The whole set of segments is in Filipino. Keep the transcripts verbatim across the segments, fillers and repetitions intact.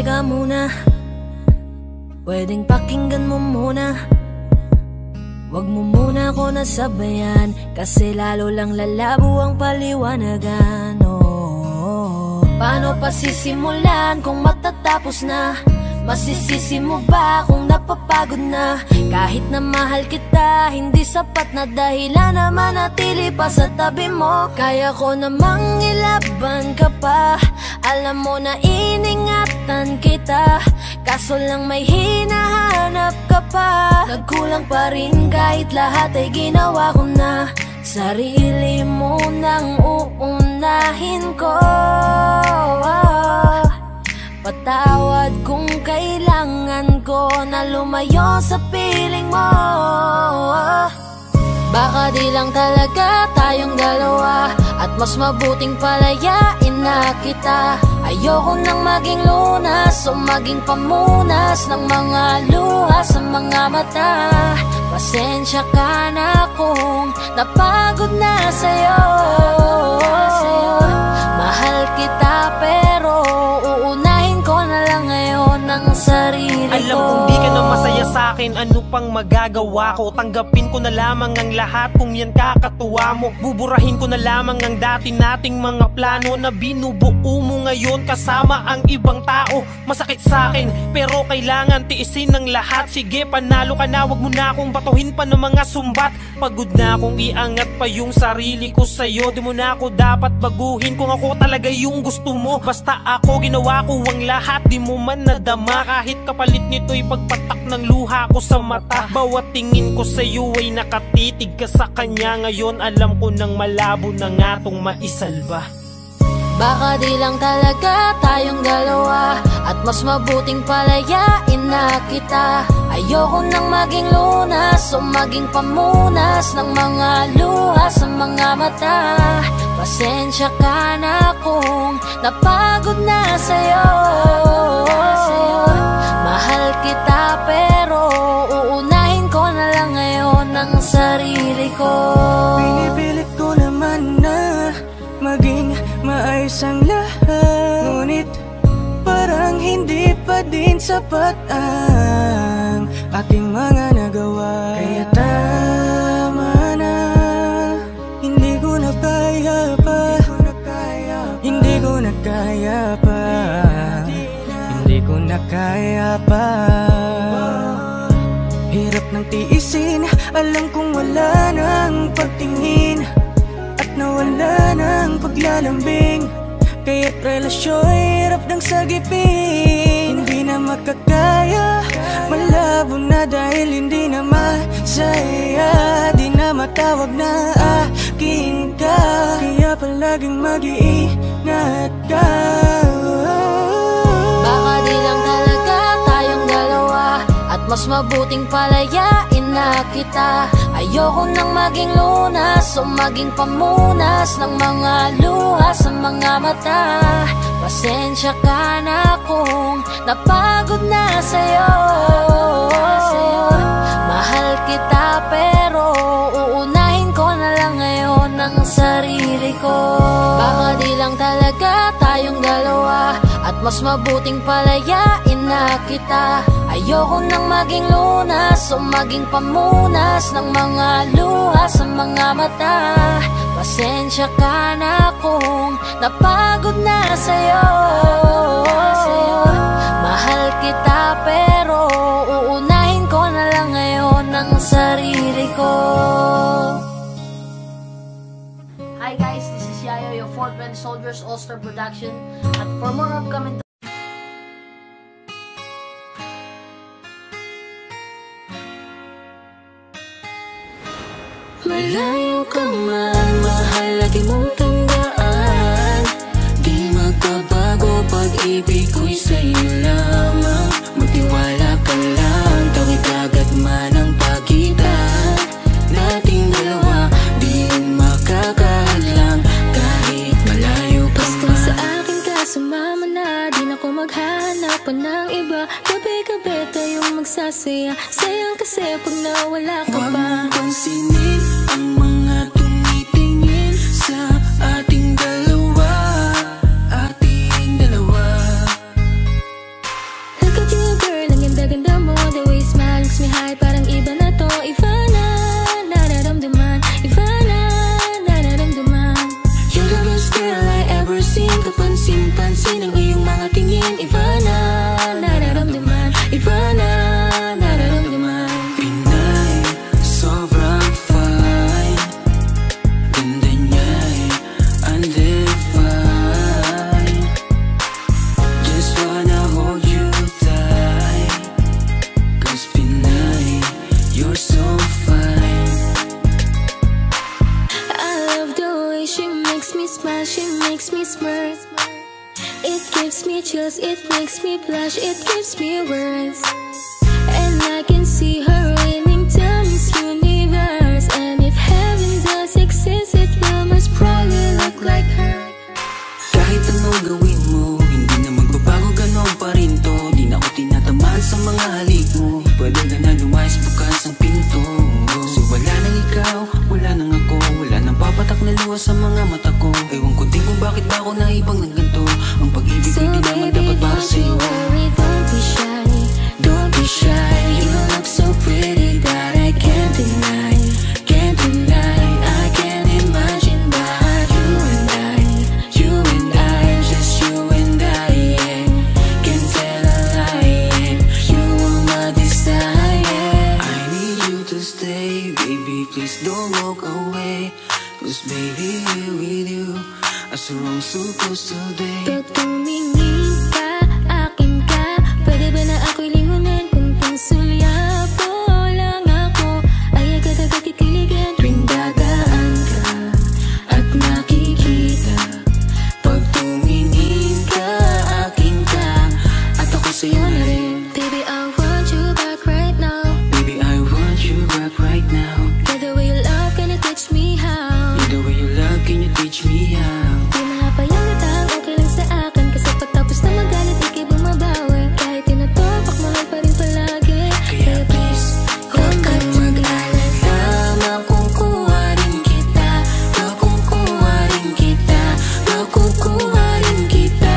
Teka muna, pwedeng pakinggan mo muna. Wag mo muna ko nasabayan, kasi lalo lang lalabo ang paliwanagan. Oh, paano pa sisimulan kung matatapos na? Masisisi mo ba kung napapagod na? Kahit na mahal kita, hindi sapat na dahilan na manatili pa sa tabi mo. Kaya ko namang ilaban ka pa, alam mo na iningatan kita. Kaso lang may hinahanap ka pa. Nagkulang pa rin kahit lahat ay ginawa ko na. Sarili mo nang uunahin ko. Patawad kung kailangan ko na lumayo sa piling mo. Baka di lang talaga tayong dalawa, at mas mabuting palayain na kita. Ayoko nang maging lunas o maging pamunas ng mga luha sa mga mata. Pasensya ka na kung napagod na sa'yo. Mahal kita pero uunahin ko na lang ngayon ang sarili ko. Alam kong di ka na masaya sa'kin, ano pang magagawa ko? Tanggapin ko na lamang ang lahat kung yan kakatuwa mo. Buburahin ko na lamang ang dati nating mga plano na binubuo mo ngayon kasama ang ibang tao. Masakit sa'kin pero kailangan tiisin ng lahat. Sige, panalo ka na, wag mo na akong batuhin pa ng mga sumbat. Pagod na akong iangat pa yung sarili ko sa'yo. Di mo na ako dapat baguhin kung ako talaga yung gusto mo. Basta ako, ginawa ko ang lahat, di mo man nadama. Kahit kapalit nito'y pagpatak ng luha ko sa mata. Bawat tingin ko sa'yo ay nakatitig ka sa kanya. Ngayon alam ko nang malabo na nga tong maisalba. Baka di lang talaga tayong dalawa, at mas mabuting palayain na kita. Ayoko nang maging lunas o maging pamunas ng mga luha sa mga mata. Pasensya ka na kung napagod na sa'yo. Mahal kita pero uunahin ko na lang ngayon ang sarili ko. Pinipilit ko naman na maging maayos ang lahat, ngunit parang hindi pa din sapat ang aking mga nagawa. Kaya tama na, hindi ko na kaya pa, hindi ko na kaya pa, hindi ko na kaya pa. Hirap ng tiisin, alam kong wala ng pagtingin at nawala ng paglalambing. Kaya't relasyon hirap ng sagipin, hindi na makakaya, malabo na dahil hindi na masaya. Di na matawag na aking ka, kaya palaging mag-iingat ka. Baka di lang talaga tayong dalawa, at mas mabuting palayain na kita. Ayoko nang maging lunas o maging pamunas ng mga luha sa mga mata. Pasensya ka na kung napagod na sa'yo. Mahal kita pero uunahin ko na lang ngayon ang sarili ko. Baka di lang talaga tayong dalawa, at mas mabuting palayain na kita. Ayoko nang maging lunas o maging pamunas ng mga luha sa mga mata. Pasensya ka na kung napagod na sa'yo. Mahal kita pero uunahin ko na lang ngayon ang sarili ko. Hi guys, this is Yayo, your fourth man Soldiers All-Star Production. At for more upcoming Malayo ka man, mahal lagi mong tandaan. Di magbabago, pag-ibig ko'y sa'yo lamang. Magtiwala ka lang, tawid agad man ang pagkita nating dalawa, di makakahalang kahit malayo ka man. Basta sa akin ka, sumama na, di na ko maghanap pa ng iba. Gabi-gabi tayong magsasaya, sayang kasi pag nawala ka pa. Huwag mong pansinin ang mga tumitingin sa ating dalawa, ating dalawa. naman kapansin-pansin ang iyong mga tingin. Iba na nararamdaman, iba na nararamdaman. Pinay, sobrang fine. Ganda niya'y undefined. Just wanna hold you tight, cause Pinay, you're so fine. I love the way she makes me smile, she makes me smirk. It gives me chills, it makes me blush, it gives me words. And I can see her winning down this universe. And if heaven does exist, it will most probably look like her. Kahit anong gawin mo, hindi na magbabago, ganon pa rin to. Di na ako tinatamaan sa mga halik mo. Pwede ka na lumayas, bukas ang pinto. So wala nang ikaw, wala nang ako, wala nang papatak na luha sa mga mata ko. Ewan ko din kung bakit ba ako naipang ng ganito. Ang pag-ibig so, hindi naman dapat para sa'yo. Don't be shy, don't be shy. You look so pretty that I can't deny, can't deny. I can't imagine but you and I, you and I, just you and I, yeah. Can't tell a lie, yeah. You are my desire, yeah. I need you to stay, baby, please don't walk away. Cause baby, here with you, as we're all supposed to be. Pag tumingin ka, akin ka, pwede ba na ako'y lingunan? Kung pangsulya po lang ako, ay agad agad kikiligan. Tuwing dadaan ka, at nakikita. Pag tumingin ka, akin ka, at ako sa'yo na rin. Baby, I want you back right now. Baby, I want you back right now. By the way you love, can you touch me how? The way you love, can you teach me how? Di mahapayang natang okay lang sa akin. Kasi pagtapos na magalit, ikay bumabawi. Kahit tinatopak, mahal pa rin palagi. Kaya please, huwag kang mag-alala. Makukuha rin kita, makukuha rin kita, makukuha rin kita.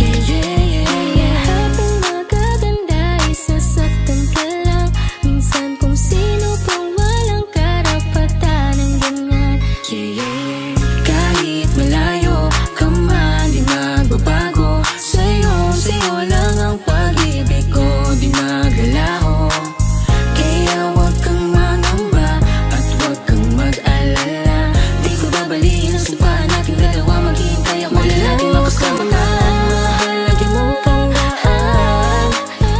Yeah, yeah, yeah, yeah. Habang magaganda, isasaktan ka lang. Minsan kung sino pang walang karapatan ng ganyan. Yeah, yeah, yeah. Kahit malayo ka man, di magbabago. Sa'yo, sa'yo lang ang pag-ibig ko, di magalaho. Kaya huwag kang mangamba at huwag kang mag-alala. Di ko babalihin ang sumpaan nating dalawa. Maghihintay ako na laging makasama ka. Ang mahal, lagi mong tandaan,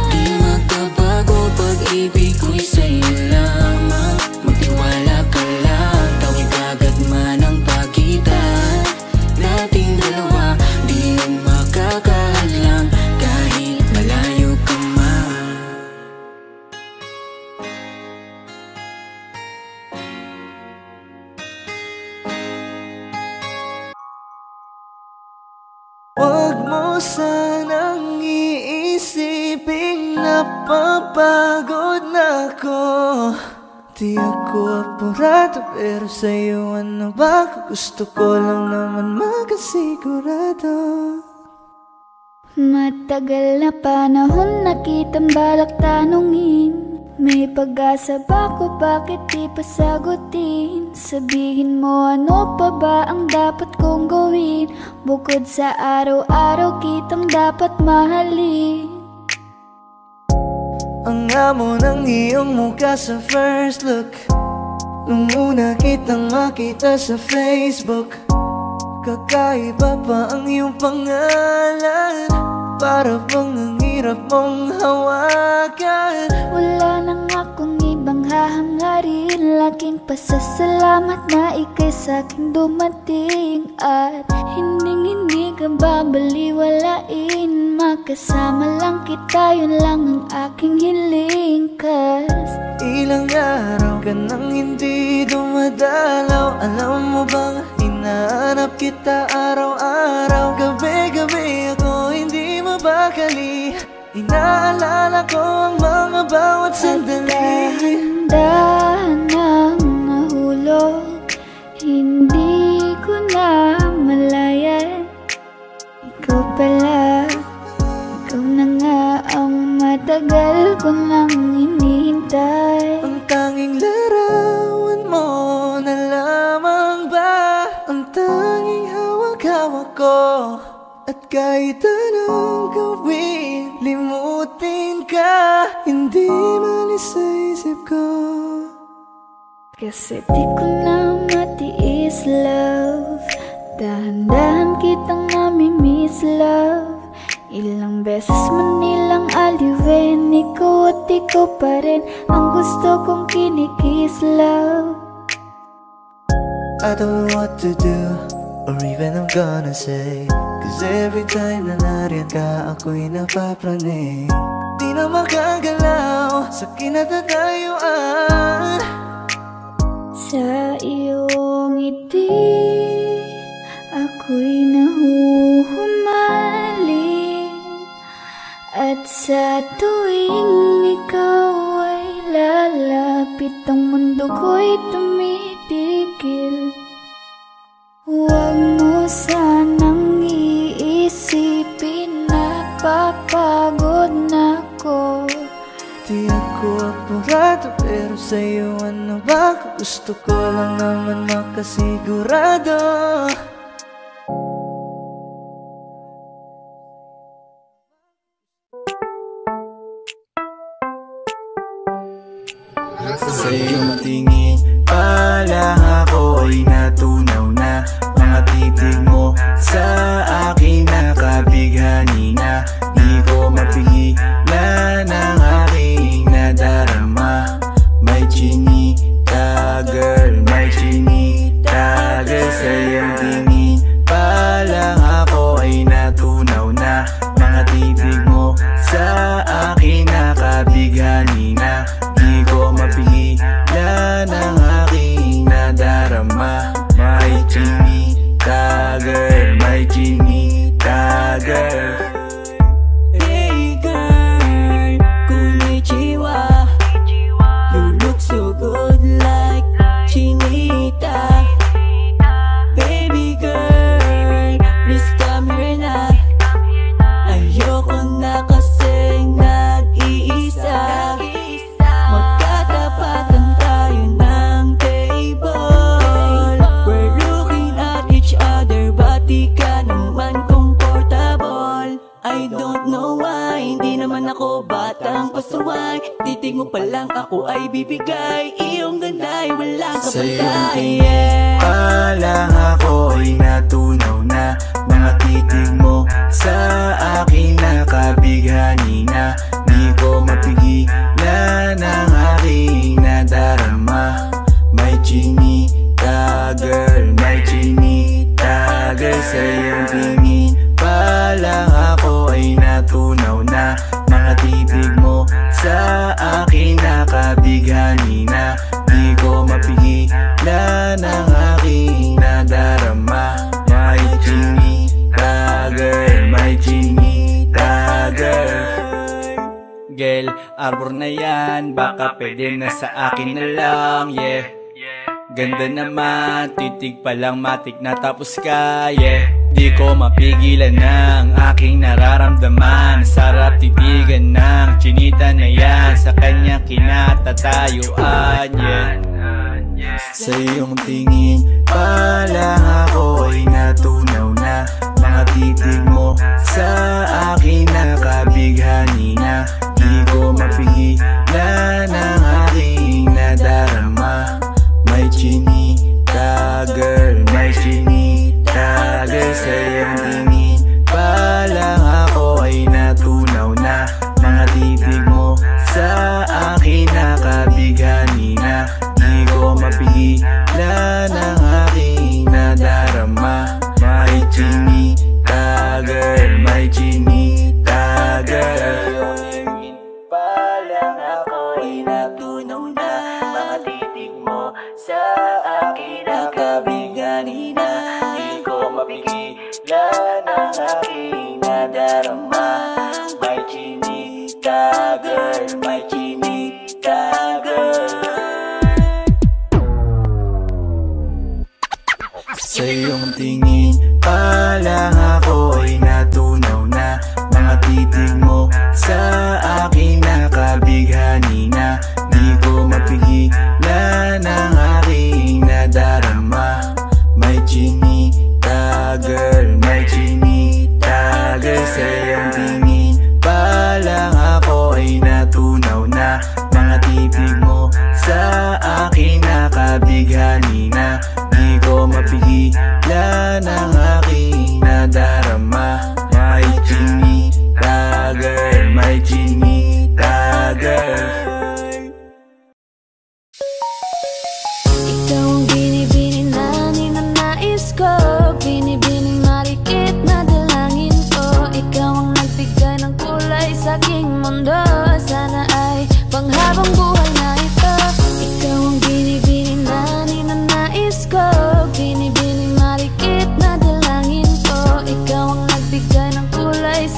di magbabago. Pag-ibig ko'y sa'yo lamang. Magtiwala ka lang, tawid agad man ang pagkita nating dalawa. Di yun makakahalang, kahit malayo ka man. Huwag mo sanang iisipin napapagod na ako. Di ako apurado pero sa'yo ano ba? Gusto ko lang naman makasigurado. Matagal na panahon nakitang balak tanungin. May pag-asa ba ko bakit di pasagutin? Sabihin mo ano pa ba ang dapat kong gawin? Bukod sa araw-araw kitang dapat mahalin. Ang amo ng iyong mukha sa first look. Nung una kitang makita sa Facebook, kakaiba pa ang iyong pangalan. Para bang ang hirap mong hawakan. Wala nang akong ibang hahangarin. Laking pasasalamat na ikay sa'king dumating. At hinding-hindi ka babaliwalain. Makasama lang kita, yun lang ang aking hiling. Cause ilang araw ka nang hindi dumadalaw. Alam mo bang nahanap kita araw-araw, gabi-gabi ako hindi mabakali. Inaalala ko ang mga bawat sandali. At kahanda nang nahulog, hindi ko na malayan. Ikaw pala, ikaw na nga ang matagal ko nang hinihintay. Ang tanging larawan mo na lamang ba? Ang tanging hawak-hawak ko. At kahit anong gawin, limutin ka, hindi malis sa isip ko. Kasi di ko na matiis, love. Dahan-dahan kitang nami-miss, love. Ilang beses man nilang aliwin, ikaw at ikaw pa rin ang gusto kong kinikis, love. I don't know what to do, or even I'm gonna say. Cause every time na nariyan ka, ako'y napapraning. Di na makagalaw sa kinatatayuan. Sa iyong ngiti, ako'y nahuhumaling. At sa tuwing ikaw ay lalapit, ang mundo ko'y tumitigil. Huwag mo sanang iisipin na papagod na ko. Di ako apurado pero sa'yo ano ba? Gusto ko lang naman makasigurado. Sa'yo matingin pala ako ay natunaw na. Mga titig mo sa akin nakabighani na. Di ko mapigilan ang aking nadarama. May Chinita Girl, may Chinita Girl. Sa iyong tingin palang ako ay natunaw na. Mga titig mo sa akin nakabighani na. Di ko mapigilan ang aking nadarama. May Chinita Girl, my Chinita Girl. Hey girl, konnichiwa. You look so good like Chinita. Baby girl, please come here na. Ayoko na kasi nag-iisa. Magkatapatan tayo ng table. We're looking at each other. I don't know why, hindi naman ako batang pasuway. Titig mo palang ako ay bibigay. Iyong ganda'y walang kapatay. Sa iyong tingin palang ako ay natunaw na. Mga titig mo sa akin nakabighani na. Di ko mapigilan ang aking nadarama. May Chinita Girl, may Chinita Girl. Sa iyong tingin palang ako ay natunaw na. Mga titig mo sa akin nakabighani na. Di ko mapigilan ang aking nadarama. May Chinita Girl, may Chinita Girl. Girl, arbor na yan, baka pwede na sa akin na lang, yeah. Ganda naman, titig palang matik na tapos ka, yeah. Di ko mapigilan ng aking nararamdaman. Sarap titigan ng chinita na yan. Sa kanya kinatatayuan, yeah. Sa iyong tingin palang ako ay natunaw na. Mga titig mo sa akin nakabighani na. Di ko mapigilan ang aking nadarama. May Chinita Girl, may Chinita Girl. Sa iyong tingin palang ako ay natunaw na. Mga titig mo sa akin nakabighani na. Di ko mapigilan ang aking nadarama. May Chinita Girl, may Chinita Girl.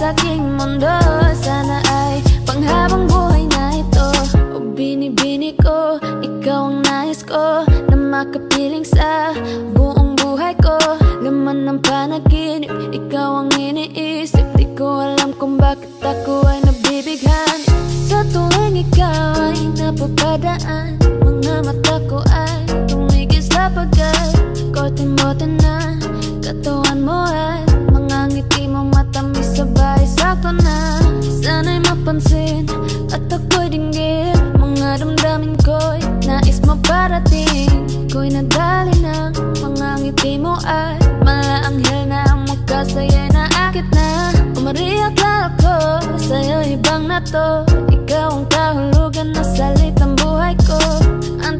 sa aking mundo. Sana ay panghabang buhay na ito. O binibini ko, ikaw ang nais ko, na makapiling sa buong buhay ko. Laman ng panaginip, ikaw ang iniisip. Di ko alam kung bakit ako ay nabibighan. Sa tuwing ikaw ay napapadaan, mga mata ko ay tumigil sa pagkat. Kote-mote na katawan mo ay mga ngiti mo matamis, sabay sakto na. Sana'y mapansin at ako'y dinggin, mga damdamin ko'y nais maparating. Ko'y nadali na mga ngiti mo ay malaanghel na ang mukha sa'yo'y naakit na. Umariyak na ako sa'yo'y ibang na to. Ikaw ang kahulugan na salitang buhay ko. Ang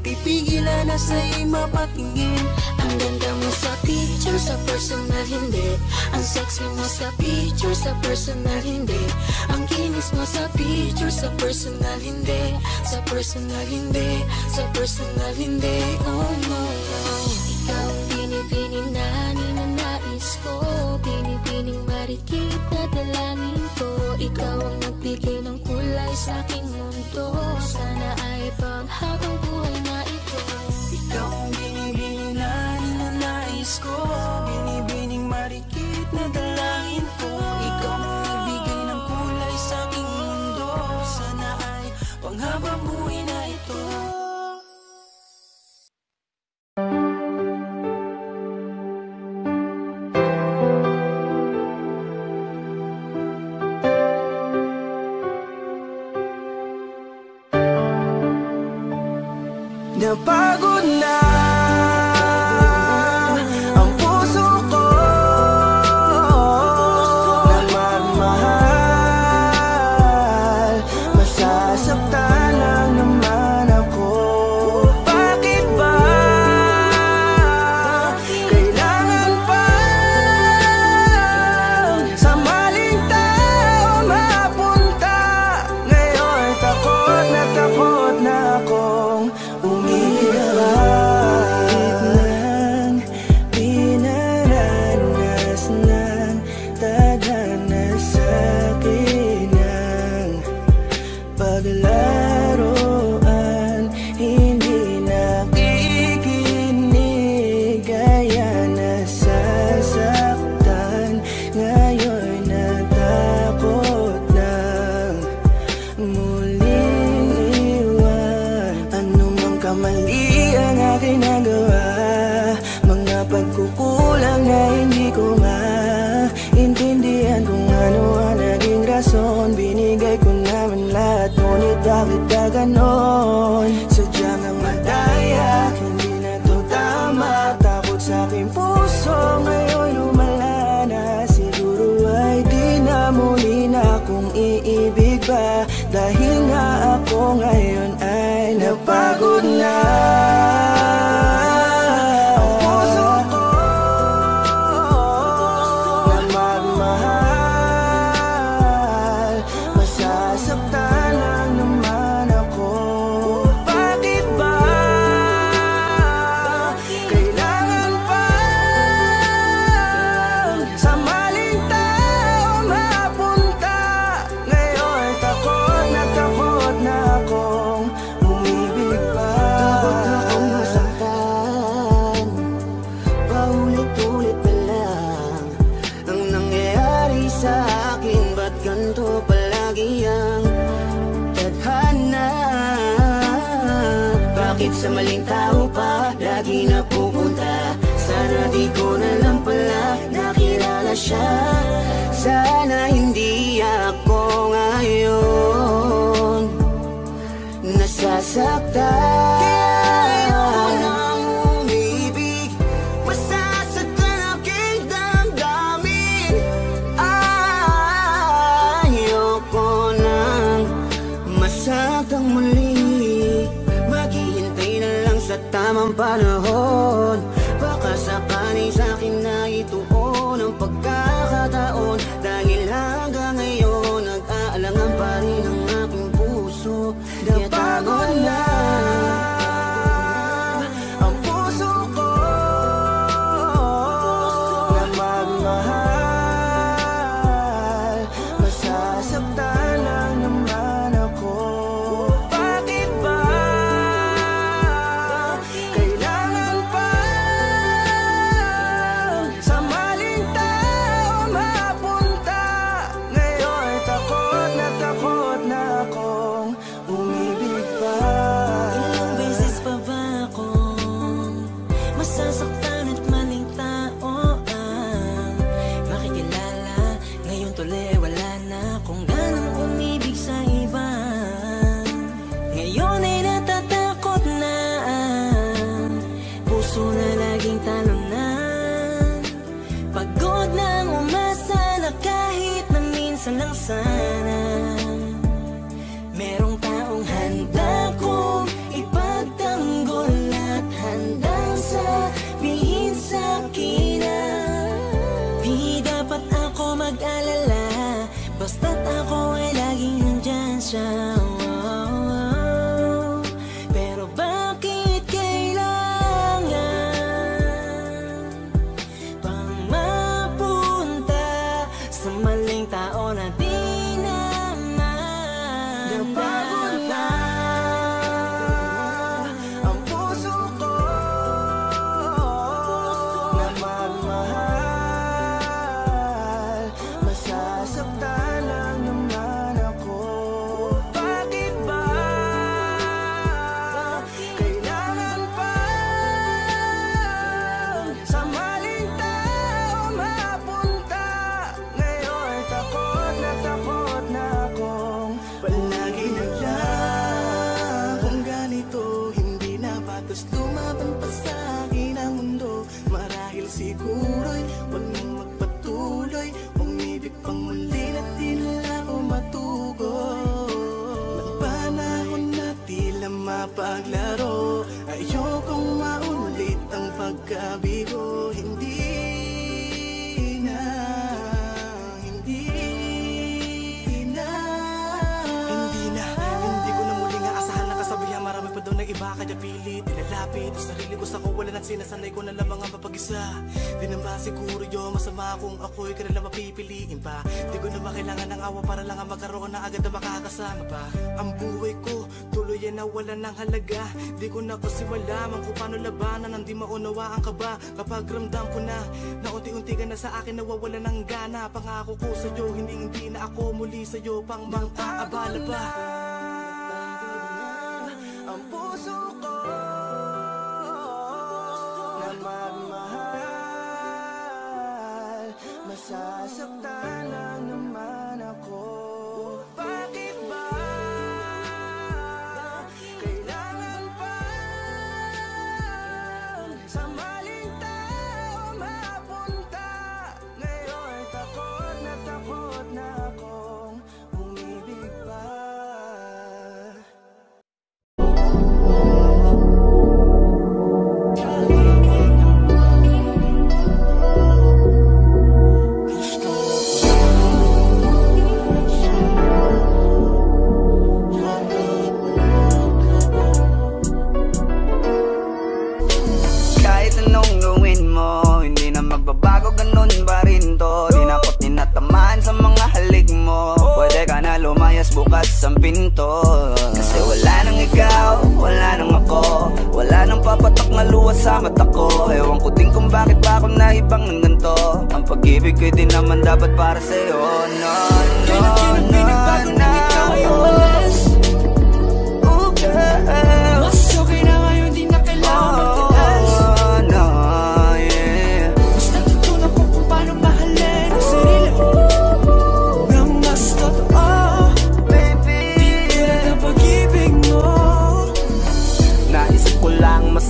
Pipigilan na sa'yo'y mapatingin. Ang ganda mo sa picture, sa personal hindi. Ang sexy mo sa picture, sa personal hindi. Ang kinis mo sa picture, sa personal hindi. Sa personal hindi, sa personal hindi. Oh no, no. Ikaw ang binibining na ninanais ko, binibining marikit na dalangin ko. Ikaw ang nagbigay ng kulay sa aking mundo. Sana ay panghabang buhay na ito. Ikaw ang binibining na ninanais ko, binibining marikit na dalangin ko. Ikaw ang nagbigay ng kulay sa aking mundo. Sana ay panghabang buhay na ito. Napagod na ang puso ko, nagmamahal, masasaktan lang naman ako. Bakit ba kailangan pa sa maling tao mapunta? Ngayon takot na takot na akong binigay ko naman lahat, ngunit bakit ka ganon? Sadyang ang madaya, hindi na to tama. Takot sa aking puso, ngayon lumala na. Siguro ay di na muli na akong iibig pa, dahil nga ako ngayon ay napagod na. Sa maling tao pa, lagi na pupunta. Sana di ko na lang pala nakilala siya. Sana hindi ako ngayon nasasaktan. Kaya ako nang umibig, masasaktan aking damdamin. Ayoko nang masaktan muli. Sa tamang panahon, baka sakali sa'kin na ituon ang pagkakataon. Dahil hanggang ngayon, nag-aalangan pa rin ang aking puso. Napagod na ang puso ko, na magmahal, masasaktan lang naman ako. sana merong taong handa kong ipagtanggol at handang sabihin sa'kin na di dapat ako mag-alala basta't ako ay laging nandyan siya. Paglaro, ayokong maulit ang pagkabigo. Hindi na, hindi na, hindi na. Hindi ko na muling aasahan na kasabihan. Marami pa daw na iba kaya pilit nilalapit. Sarili ko sa kawalan at sinasanay ko na lamang ang mapag-isa. Di naman siguro yun masama kung ako'y ka nalang mapipiliin pa. Di ko na makailangan ng awa para lang ang magkaroon na agad na makakasama pa. Ang buhay ko tuloy na wala ng halaga. Di ko na kasi wala man kung paano labanan ang di maunawa ang kaba. Kapag ramdam ko na na unti-unti ka na sa akin nawawala ng gana, pangako ko sa'yo hindi hindi na ako muli sa'yo pang mang-aabala pa. Ang puso ko na magmahal, masasaktan na naman ako. Bukas ang pinto, kasi wala nang ikaw, wala nang ako, wala nang papatak na luha sa mata ko. Ewan ko din kung bakit ba ako naibang ng ganito. Ang pag-ibig ko'y di naman dapat para sa'yo. No, no, no, no, no.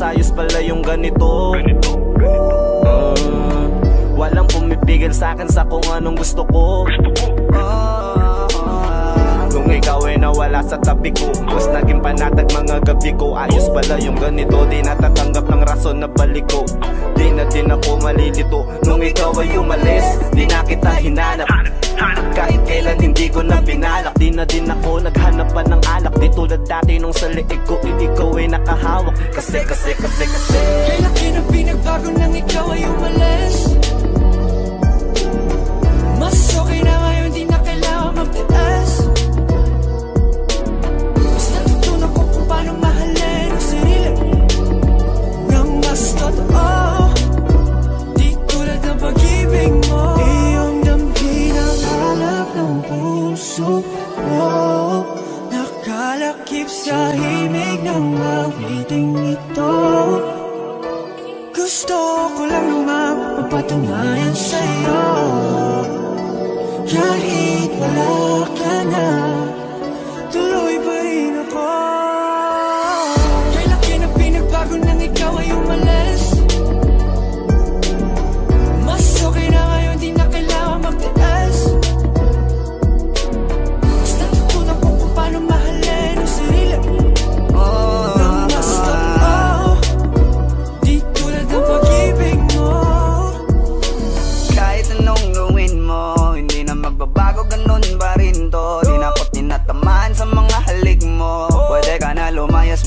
Ayos pala yung ganito, ganito, ganito. Uh, Walang pumipigil sa'kin sa kung anong gusto ko, gusto ko. Uh, uh, Kung ikaw ay nawala sa tabi ko, mas naging panatag mga gabi ko. Ayos pala yung ganito, di natatanggap ng rason na balik ko. Di na din ako malilito nung ikaw ay umalis, di na kita hinanap. Kahit kailan hindi ko na pinalak, di na din ako naghanap pa ng alak. Di tulad dati nung sa liig ko ikaw ay nakahawak. Kasi, kasi, kasi, kasi kailan kinapinagbago nang ikaw ay umalis. Mas okay na ngayon, di na kailangan magtataas. Mas natutunan ko kung paano mahalin ang sarili nang mas totoo. Di tulad ng pag-ibig mo, iyong pinangalap ng puso ko, nakalakip sa himig ng awiting ito. Gusto ko lang mapapatunayan sa'yo, kahit wala ka na, tuloy pa rin ako. Kailan kinapinagbago nang ikaw ay umalis. Mas okay na ngayon, di na kailangan magtiis.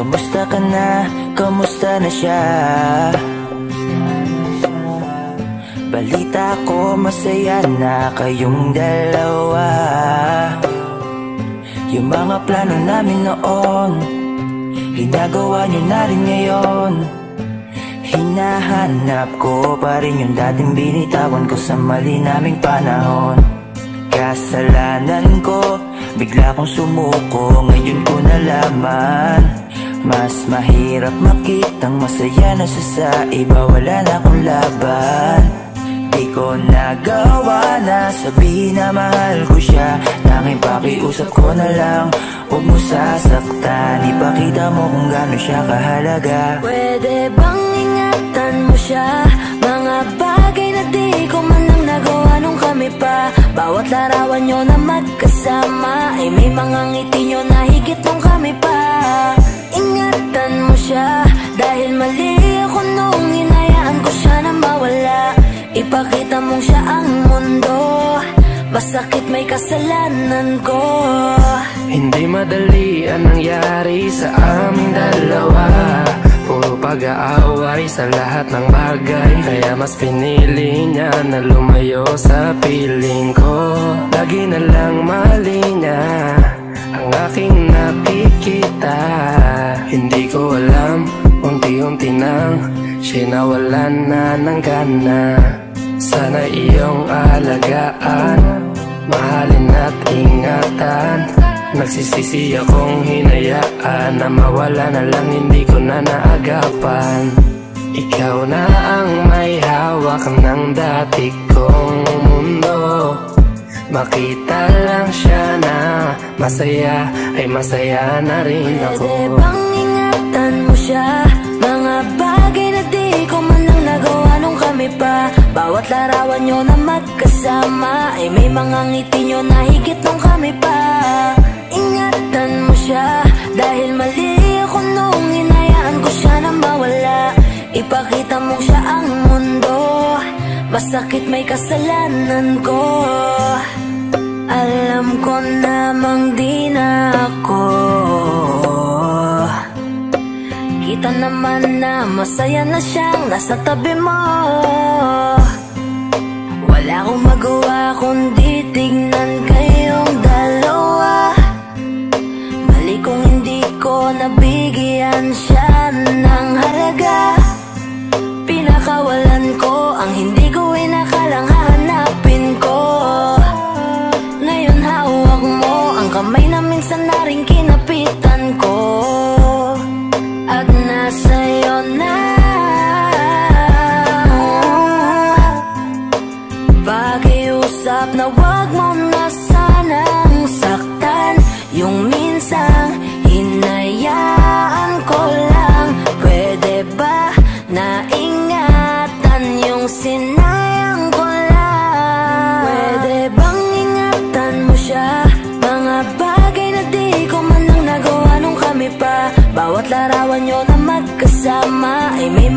Kamusta ka na? Kamusta na siya? Balita ko masaya na kayong dalawa. Yung mga plano namin noon, ginagawa nyo na rin ngayon. Hinahanap ko pa rin yung dating binitawan ko sa mali naming panahon. Kasalanan ko, bigla kong sumuko, ngayon ko nalaman. Mas mahirap makitang masaya na siya sa iba, wala na akong laban. Di ko nagawa na sabihin na mahal ko siya, tanging pakiusap ko na lang, huwag mo sasaktan. Ipakita mo kung gaano siya kahalaga. Pwede bang ingatan mo siya? Mga bagay na di ko man lang nagawa nung kami pa. Bawat larawan nyo na magkasama ay may mga ngiti nyo na higit nung kami pa. Ingatan mo siya, dahil mali ako nung hinayaan ko siya na mawala. Ipakita mong siya ang mundo, masakit may kasalanan ko. Hindi madali ang nangyari sa aming dalawa, puro pag-aaway sa lahat ng bagay. Kaya mas pinili niya na lumayo sa piling ko. Lagi na lang mali niya ang aking nakikita. Hindi ko alam, unti-unti nang siya'y nawalan na ng gana. Sana iyong alagaan, mahalin at ingatan. Nagsisisi akong hinayaan na mawala na lang, hindi ko na naagapan. Ikaw na ang may hawak ng dati kong mundo. Makita lang siya na masaya, ay masaya na rin ako. Pwede bang ingatan mo siya? Mga bagay na di ko man lang nagawa nung kami pa. Bawat larawan nyo na magkasama ay may mga ngiti nyo na higit nung kami pa. Ingatan mo siya, dahil mali ako nung hinayaan ko siya na mawala. Ipakita mo siya ang mundo, masakit may kasalanan ko. Alam ko namang di na ako, kita naman na masaya na siyang nasa tabi mo. Wala akong magawa kundi tignan kayong dalawa. Mali kung hindi ko nabigyan siya ng halaga. Pinakawalan ko ang hindi ko inakalang hahanapin ko. Ngayon hawak mo ang kamay na minsan na rin kinapitan ko. At nasa'yo na, pakiusap na wag mo na sanang saktan. Yung minsan hinayaan ko lang, pwede ba na ingatan yung sinayang ko lang? Pwede bang ingatan mo siya? Mga bagay na di ko man lang nagawa nung kami pa. may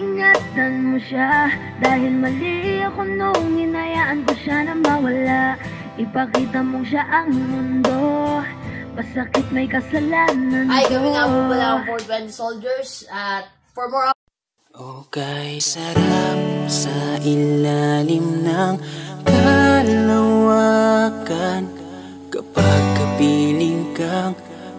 Ingatan mo siya, dahil mali ako nung hinayaan ko siya na mawala. Ipakita mong siya ang mundo, masakit may kasalanan. Ay, gawin nga po pala ang four twenty Soldiers. At for more... Okay, sarap sa ilalim ng kalawakan, kapag kapiling kang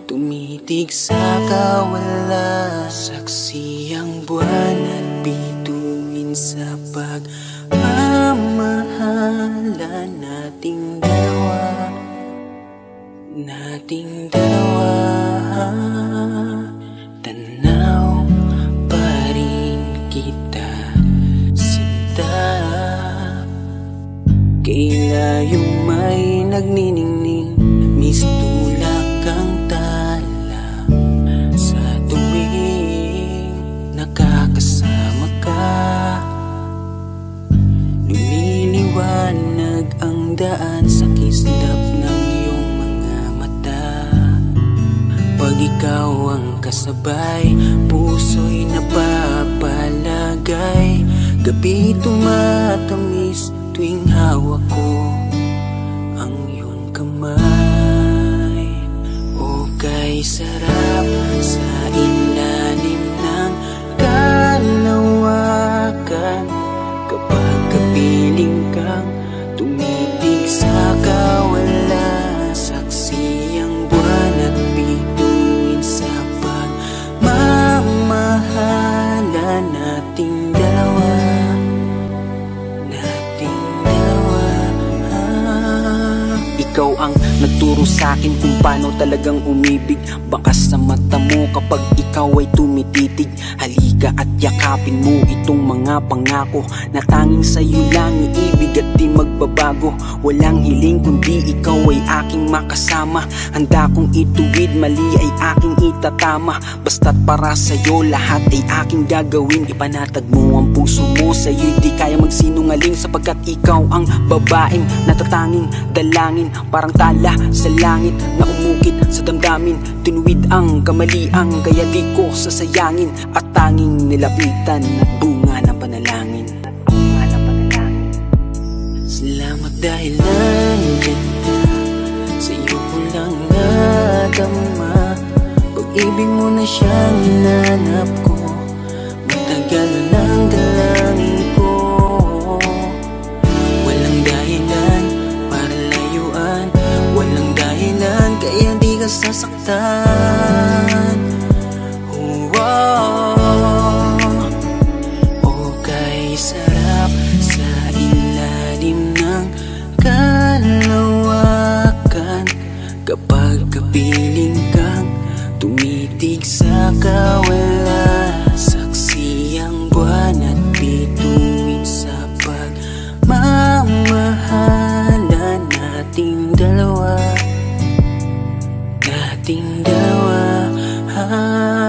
tumitig sa kawala. Saksi ang buwan at bituin sa pagmamahalan nating dalawa, nating dalawa. Tanaw pa rin kita, sinta. Kaila yung may nagniningning, mistula kang nakakasama ka. Lumiliwanag ang daan sa kislap ng iyong mga mata. Pag ikaw ang kasabay, puso'y napapalagay. Gabi tumatamis tuwing hawak ko ang iyong kamay. O kay sarap sa ilalim ng kalawakan, kapag kapiling kang tumitig sa kawala. Saksi ang buwan at bituin sa pagmamahalan nating dalawa, nating dalawa. Ah, ikaw ang nagturo sa akin kung paano talagang umibig. Baka sa mata mo kapag ikaw ay tumititig, halika at yakapin mo itong mga pangako na tanging sa'yo lang iibig at di magbabago. Walang hiling kundi ikaw ay aking makasama, handa kong ituwid, mali ay aking itatama. Basta't para sa'yo lahat ay aking gagawin. Ipanatag mo ang puso mo, sa'yo'y di kaya magsinungaling, sapagkat ikaw ang babaeng natatanging dalangin. Parang tala sa langit na umukit sa damdamin, tinuwid ang kamaliang kaya di ko sasayangin. At tanging nilapitan at bunga ng panalangin, bunga ng panalangin. Salamat dahil nandiyan ka, sa'yo ko lang nadama. Pag-ibig mo na siyang hinanap ko, matagal ng dalangin ko. Walang dahilan para layuan, walang dahilan kaya di ka sasaktan. Oh, okay, sarap sa ilalim ng kalawakan, kapag kapiling kang tumitig sa kawala. Saksi ang buwan at bituin sa pagmamahalan nating dalawa, nating dalawa. Ah,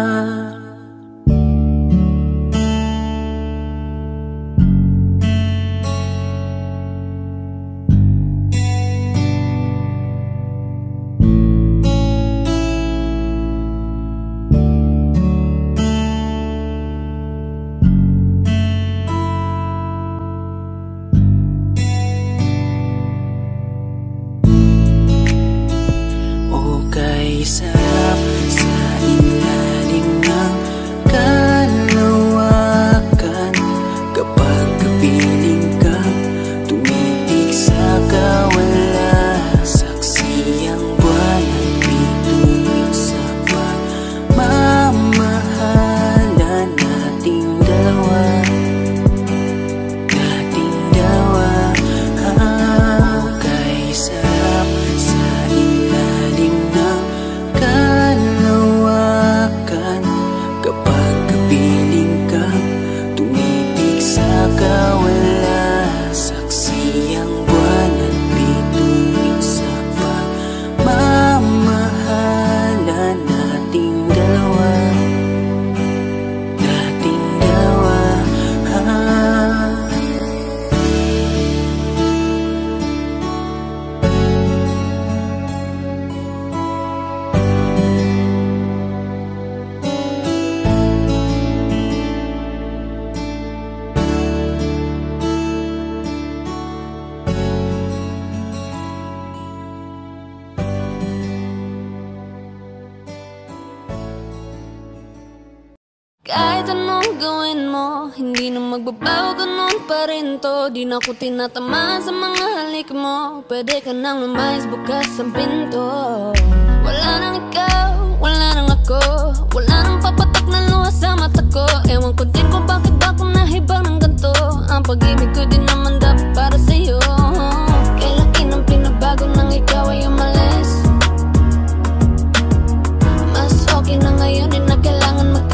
Kahit anong gawin mo, hindi na magbabago, ganun pa rin to. Di na ko tinatamaan sa mga halik mo. Pwede ka nang lumayas, bukas ang pinto. Wala nang ikaw, wala nang ako. Wala nang papatak na luha sa mata ko. Ewan ko din kung bakit ba kung nahibang ng ganto. Ang pag-ibig ko din naman dapat para sa'yo. Kailaki ng pinabago nang ikaw ay umalis. Mas okay na ngayon, di na kailangan magtiis.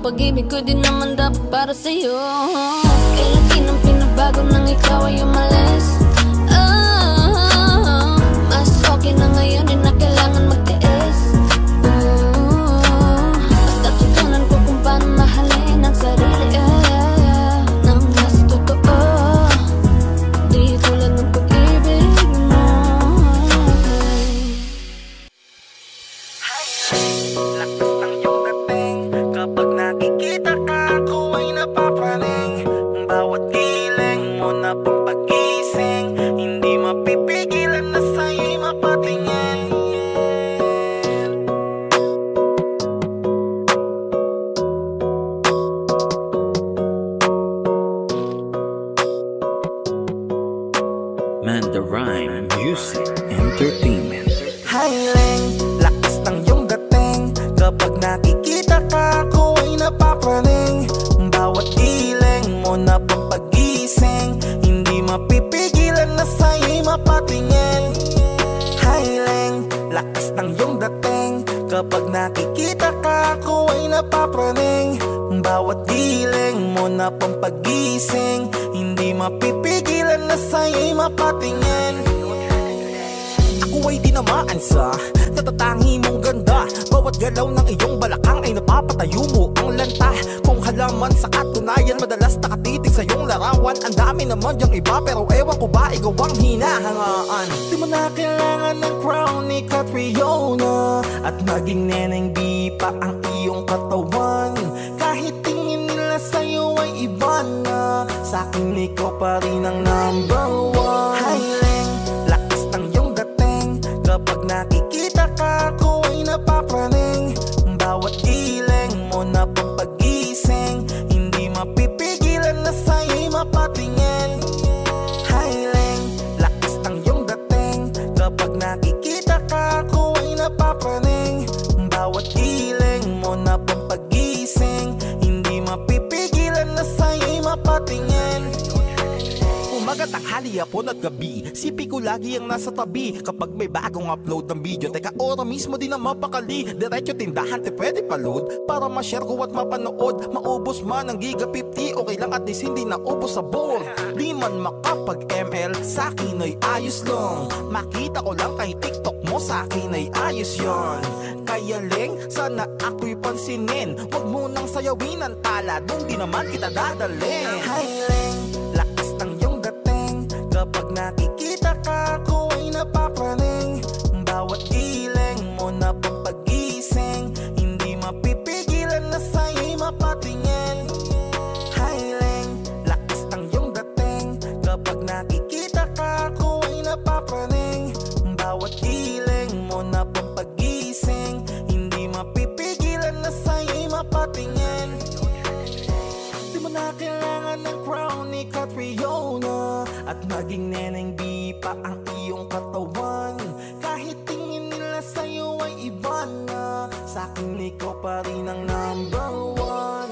Pag-ibig ko din naman dapat para sa'yo. Kailaki ng pinabago nang ikaw ay umalis. Oh, mas okay na ngayon, di na kailangan magtiis. Oh, basta tutunan ko kung paano mahalin ang sarili, yeah, nang mas totoo. Di tulad ng pag-ibig mo. Hi! Kapag may bagong upload ng video, teka ora mismo di na mapakali. Diretso tindahan, te pwede paload para ma-share ko at mapanood. Maubos man ang giga fifty, okay lang at least hindi naubos sa board. Di man makapag-M L, sa'kin ay ayos lang. Makita ko lang kay TikTok mo, sa'kin ay ayos yon. Kaya leng, sana ako'y pansinin. Huwag mo nang sayawin ang tala, doon di naman kita dadalhin. Hi leng, lakas ng iyong dating kapag nakikita ka ko. Napapraning bawat giling mo na pampagising, hindi mapipigilan na sa'yo'y mapatingin. Hiling, lakas ng iyong dating kapag natin Maging neneng di pa ang iyong katawan. Kahit tingin nila sa'yo ay iba na, sa'kin ikaw pa rin ang number one.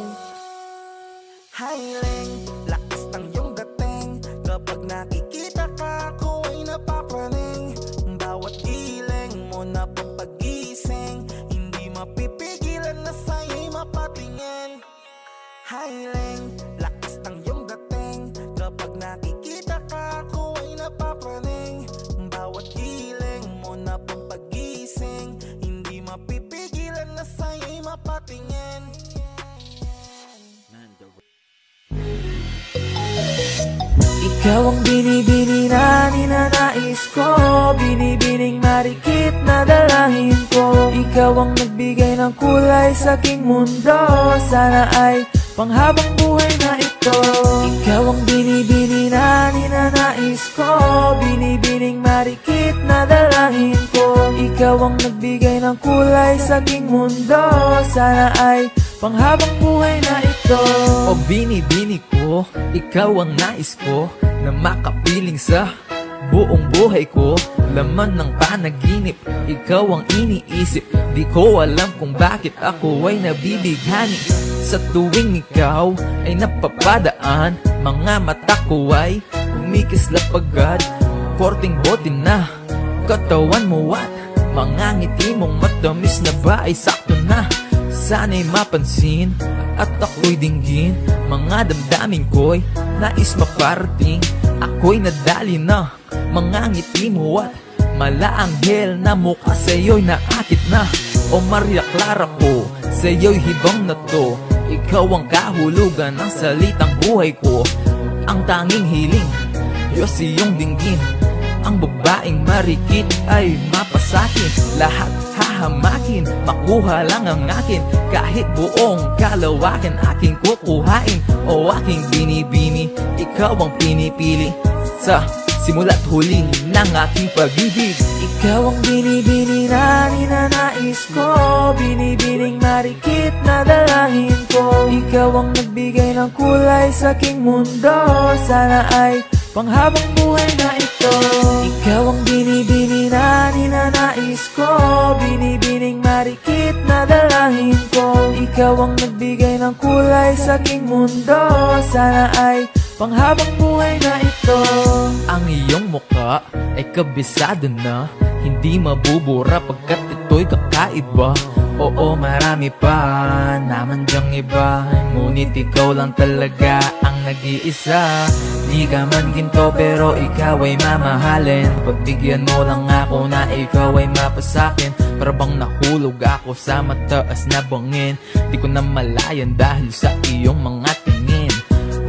Highling, lakas ng iyong dating. Kapag nakikita ka, ako ay napapraning. Bawat giling mo na pampagising, hindi mapipigilan na sa'yo'y mapatingin. Highling, lakas ng iyong dating. Kapag nakikita ka, ako ay napapraning. Bawat giling mo na pampagising, hindi mapipigilan na sa'yo'y mapatingin. Ikaw ang binibini na ninanais ko, binibining marikit na dalangin ko. Ikaw ang nagbigay ng kulay sa aking mundo, sana ay panghabang buhay na ito. Ikaw ang binibini na ninanais ko, binibining marikit na dalangin ko. Ikaw ang nagbigay ng kulay sa aking mundo, sana ay panghabang buhay na ito. O binibini ko, ikaw ang nais ko, na makapiling sa buong buhay ko. Laman ng panaginip, ikaw ang iniisip. Di ko alam kung bakit ako ay nabibighani. Sa tuwing ikaw ay napapadaan, mga mata ko ay kumikislap agad. Korting bote na katawan mo at mga ngiti mong matamis na ba ay sakto na. Sana'y mapansin at ako'y dinggin, mga damdamin ko'y nais maparating. Ako'y nadali na mga ngiti mo at malaanghel na mukha, sa'yo'y naakit na. O Maria Clara ko, sa'yo'y hibang na to. Ikaw ang kahulugan ng salitang buhay ko, ang tanging hiling, Diyos iyong dinggin. Ang babaeng marikit ay mapasakin, lahat hahamakin, makuha lang ang akin. Kahit buong kalawakan aking kukuhain. O aking binibini, ikaw ang pinipili sa simula't huli ng aking pag-ibig. Ikaw ang binibini na ninanais ko, binibining marikit na dalangin ko. Ikaw ang nagbigay ng kulay sa aking mundo, sana ay panghabang buhay na ito. Ikaw ang binibini na ninanais ko, binibining marikit na dalangin ko. Ikaw ang nagbigay ng kulay sa aking mundo, sana ay panghabang buhay na ito. Ang iyong mukha ay kabisado na, hindi mabubura pagkat ito'y kakaiba. Oo, marami pa naman dyang iba, ngunit ikaw lang talaga ang nag-iisa. Di ka man ginto pero ikaw ay mamahalin. Pagbigyan mo lang ako na ikaw ay mapasakin. Parabang nahulog ako sa mataas na bangin, di ko na malayan dahil sa iyong mga tingin.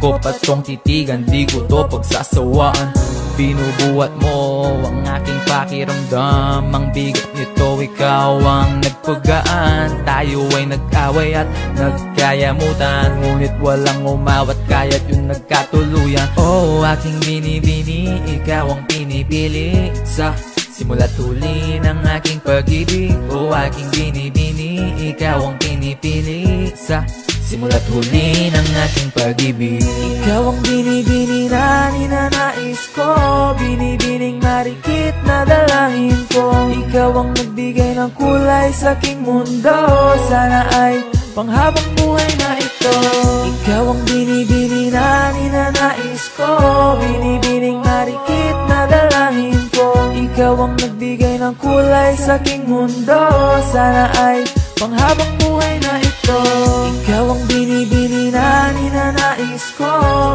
ko pa tong titigan, di ko to pagsasawaan. Binubuhat mo ang aking pakiramdam, ang bigat nito ikaw ang nagpagaan. Tayo ay nag-away at nagkayamutan, ngunit walang umawat kaya't yung nagkatuluyan. Oh, aking binibini, ikaw ang pinipili sa simula't huli ng aking pag-ibig. Oh, aking binibini, ikaw ang pinipili sa simula't huli ng aking pag-ibig. Ikaw ang binibini na ninanais ko, binibining marikit na dalangin ko. Ikaw ang nagbigay ng kulay sa aking mundo, sana ay panghabang buhay na ito. Ikaw ang binibini na ninanais ko, binibining marikit na dalangin ko. Ikaw ang nagbigay ng kulay sa aking mundo, sana ay panghabang buhay na ito. Ikaw ang binibini na ninanais ko,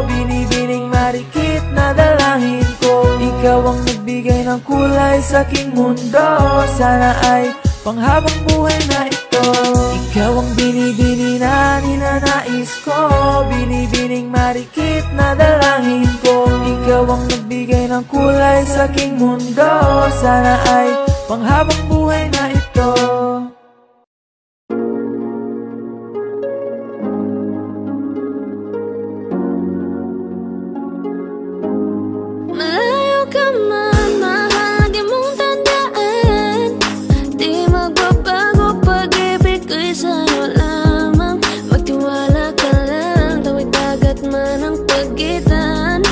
binibining marikit na dalangin ko. Ikaw ang nagbigay ng kulay sa aking mundo, sana ay panghabang buhay na ito. Ikaw ang binibini na ninanais ko, binibining marikit na dalangin ko. Ikaw ang nagbigay ng kulay sa aking mundo, sana ay panghabang buhay na ito. Malayo ka man, mahalaga mong tandaan, di mo pagitan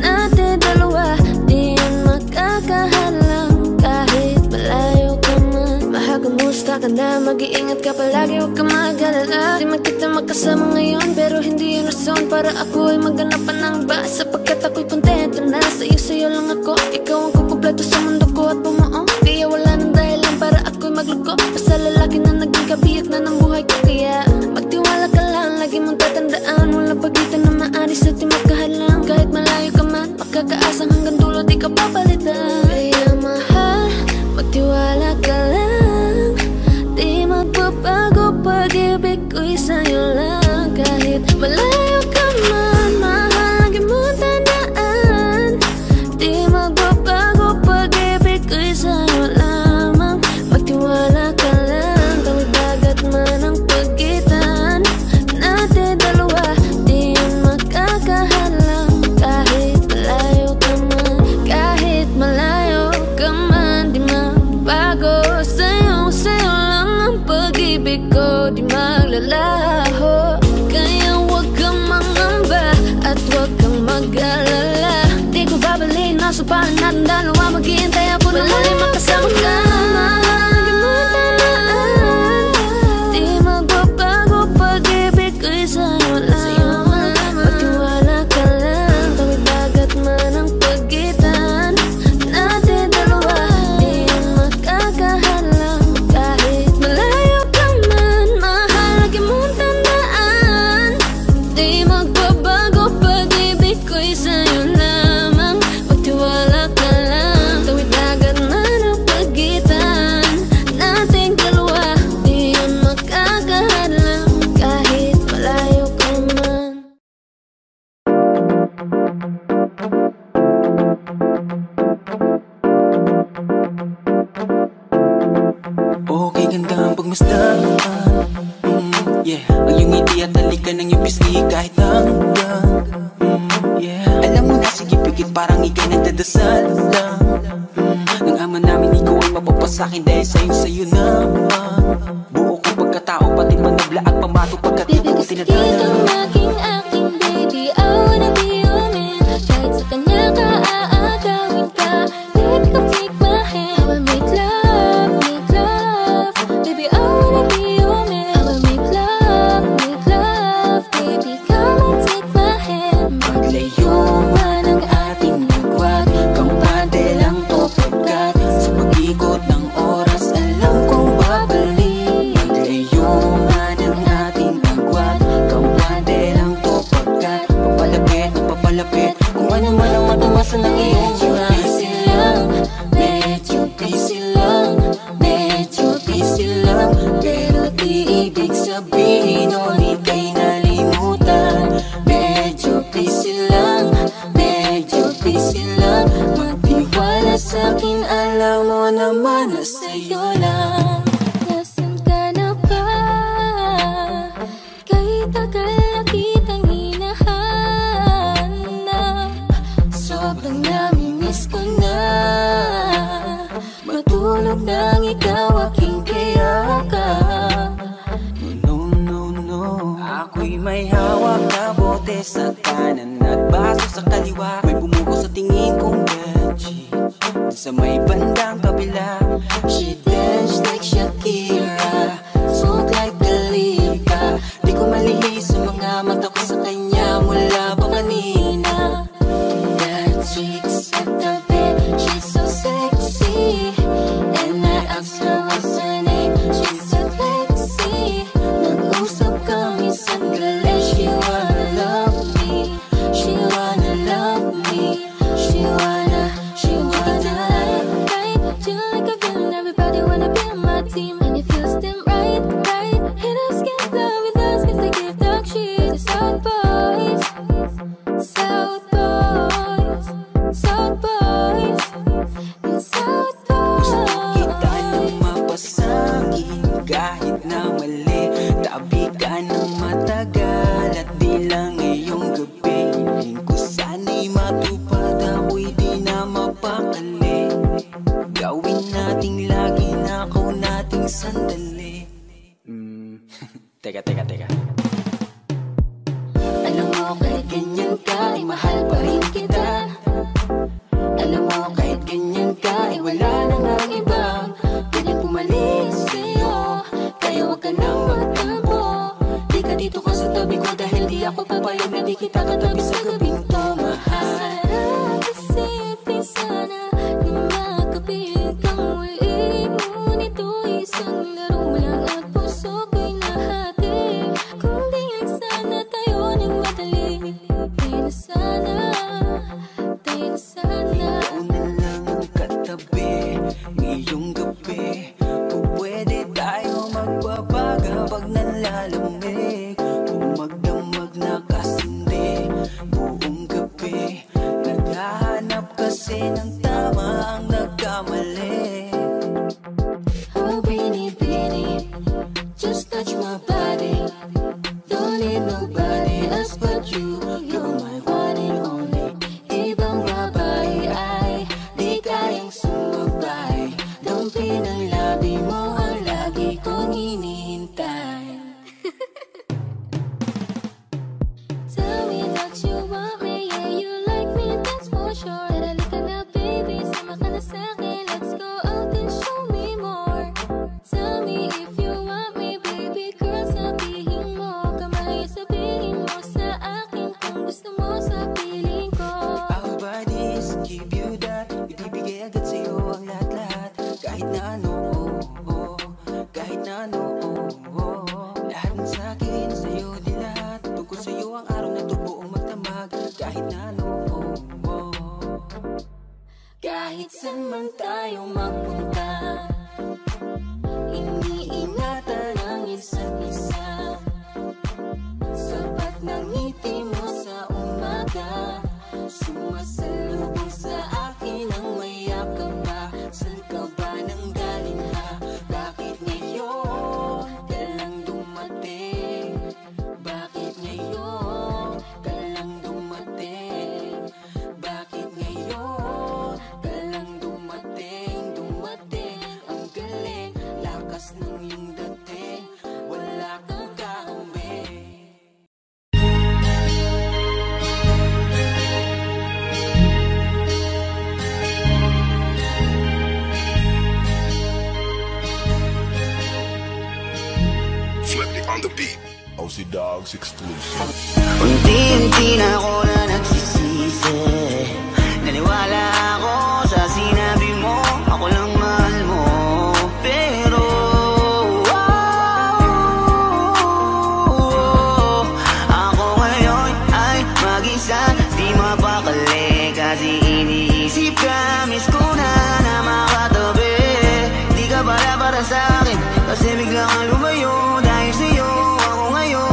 natin dalawa, di yan makakahalang kahit malayo ka man. Mahagamusta ka na, mag-iingat ka palagi, huwag ka mag-alala. Di man kita makasama ngayon, pero hindi yun rason para ako ay magganapan ng ba, sapagkat ako'y kontento na sa iyo, sa'yo lang ako. Ikaw ang kukumpleto sa mundo ko at bumaong, kaya wala nang dahilan para ako'y magluko. Basta lalaki na naging kabiyak na ng buhay ko, kaya magtiwala ka lang, lagi mong tatandaan. Walang pagitan na maaris at yung magkahalang, kahit malayo ka man, makakaasang hanggang dulo di ka papalitan. Kaya mahal, magtiwala ka lang, di magpapago pag-ibig ko'y sa'yo lang. Kahit malayo ka man, mahal, lagi mong tandaan, di magpapago pag-ibig ko'y sa'yo lamang. Magtiwala ka lang, tawid dagat man ang pagitan natin dalawa, di yan makakahalang kahit malayo ka man. Kahit malayo ka man, di magbago sa'yo, sa'yo lang ang pag-ibig ko, di maglalaho. Kaya huwag kang mangamba at huwag kang mag-alala, di ko babaliin na supahan natin dalawa, maghihintay ako na muli makasama ka. Mahal, lagi mong tandaan, di magbabago pag-ibig ko'y sa'yo lang. Magtiwala ka lang, tawid dagat man ang pagitan natin dalawa, di yan makakahalang kahit malayo ka man. Mahal, lagi mong tandaan, di magbabago pag-ibig ko'y sa'yo lamang. Magtiwala ka lang, tawid dagat man ang pagitan nating dalawa, di yan makakahalang kahit malayo ka man. Okay, ganda ang pagmasdan mo pa. Mm, yeah. Ang iyong ngiti at halika ng iyong pisngi kahit ang hanggang. Mm, yeah. Alam mo na, sige pigit, parang ika'y nagdadasal lang. Mm, nang ama namin, ikaw ay mapapasakin dahil sa'yo, sa'yo naman. Buo kong pagkatao, pati manubla at pamato pagkatibig ko Baby, kasi kitang tinadhana. aking aking baby, I wanna be your man. Kahit sa kanya ka, aagawin ka. Baby, come take my hand, I will make love, make love. Baby, I wanna be your man, I will make love, make love. Baby, come and take my hand. Maglayo man ang ating magwag, kampante lang to pagkat sa pag-ikot ng oras, alam kong babalik. Maglayo man ang ating magwag, kampante lang to pagkat papalapit na papalapit, kung ano man ang matumasan ng iyong buhay. Busy lang, medyo busy lang, medyo busy lang, pero di ibig sabihin ulit kay nalimutan. Medyo busy lang, medyo busy lang, magtiwala sa'kin, alam mo naman na sa'yo lang. Nasaan ka na ba? Kahit tagal na kitang hinahanap, sobrang nami-miss ko na. Matulog nang ikaw aking kayakap. No, no, no, no. Ako'y may hawak na bote sa kanan at baso sa kaliwa. May bumuko sa tingin kong gadget sa may bandang kabila. She danced like Shakira, song like Galita. Di ko malihis sa mga mata ko sa kanya mula pa kanina. That chicks at the bed, she's so sexy, and I asked her what's her name, she's so sexy. Nag-usap kami sandali, she wanna love me, she wanna love me, she wanna, she wanna. Right, chill like a villain, everybody wanna be on my team, and it feels damn right, right. Hit us, get down with us, cause they give dog shit. The South Boys, South Boys, South Boys, and South Kita Boys. nang mapasangin kahit na mali, tabi ka ng matagal at di lang iyong gabi. Hiling ko sana'y matupad, ako'y di na mapakali. Gawin nating lagi na ako nating sandali. Mm. Teka, teka, teka. Alam mo kahit ganyan ka ay mahal pa rin kita. Alam mo kahit ganyan ka, ay wala nang ang ibang pwedeng pumalis sa'yo. Kaya huwag ka nang magtampo. Di ka dito ka sa tabi ko, dahil di ako papayag na di kita katabi sa gabing to, mahal. Sarap isipin sana na makapil kang muli. Ngunit ito isang laro lang at puso ko'y nahati. Kung di lang sana tayo ng madali, di na sana, di na sana. Ikaw na lang ang katabi ngayong gabi. Kung pwede tayo magbabaga pag nalalamig. Kung magdamag na kasindi buong gabi. Naghahanap kasi ng tama ang nagkamali. Oh, Binibini, just touch my body. Don't need nobody else but you. You're my one and only. Ibang babae ay di kayang sumabay. Don't be ng labi mo ang lagi kong hinihintay. Tell me that you want me, yeah, you like me, that's for sure. Tarali ka na, baby, sama ka na sa'kin. Let's go out and show me more. Tell me if you want me, baby girl, sabihin mo. Kamay sabihin mo sa akin kung gusto mo sa piling ko. Our bodies give you that. Ibibigay agad sa'yo ang lahat-lahat. Kahit na ano, oh, oh. Kahit na ano, oh, oh. Lahat ng sa'kin, sa'yo din lahat. Tungkol sa'yo ang araw na to buong magdamag. Kahit na ano, oh, oh. Kahit saan man tayo magpunta, iniingatan ang isa't isa. Sapat ng ngiti mo sa umaga, sumasalubong sa akin ang may yakap pa. Saan ka ba nang galing ha? Bakit ngayon ka lang dumating? Bakit ngayon ka lang dumating? Bakit ngayon ka lang dumating? Dumating ang galing, lakas ng iyong dating. Wala kang kaambing. Si Dogs exclusive. Unti-unti na ako na nagsisisi. Naniwala ako sa sinabi mo. Ako lang mahal mo. Pero oh, oh, oh, ako ngayon ay mag-isa. Di mapakali kasi iniisip ka. Miss ko na na makatabi. Di ka pala para sa akin kasi bigla ka lumayo. Dahil sa'yo ako ngayon.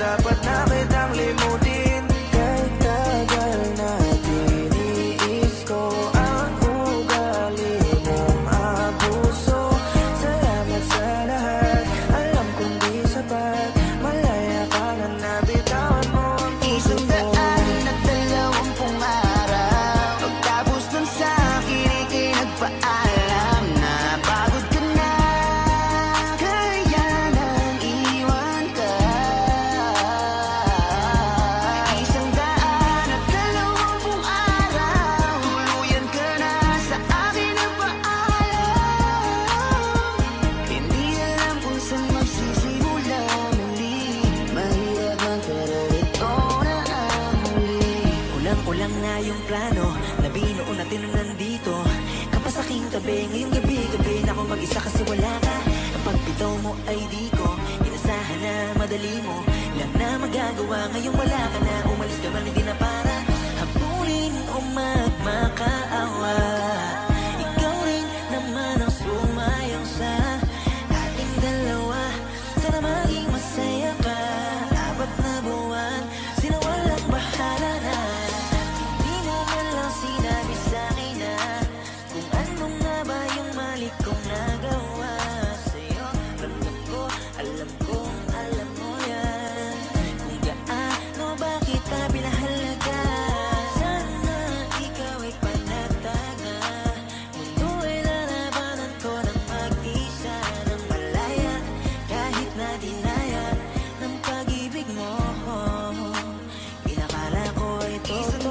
Dapat na kitang limutin. Kulang na yung plano na binuo natin nung nandito. Kapasaking tabi, ngayong gabi-gabi na ako mag-isa kasi wala ka. Ang pagbitaw mo ay di ko inasahan na madali mo lang na magagawa. Ngayong wala ka na, umalis ka man, hindi na para habulin o magmakaawa. Ikaw rin naman ang sumayang sa ating dalawa. Sana maging masaya pa apat na buwan. Sinawalang bahala na. Hindi mo man lang sinabi sa'kin na kung ano nga ba yung mali kong nagawa sa'yo. Ramdam ko, alam kong alam mo yan, kung gaano ba kita pinahalaga. Sana ikaw ay panataga. Mundo ay lalabanan ko ng mag-isa ng malaya. Kahit na dinaya ng pag-ibig mo, inakala ko ay totoo.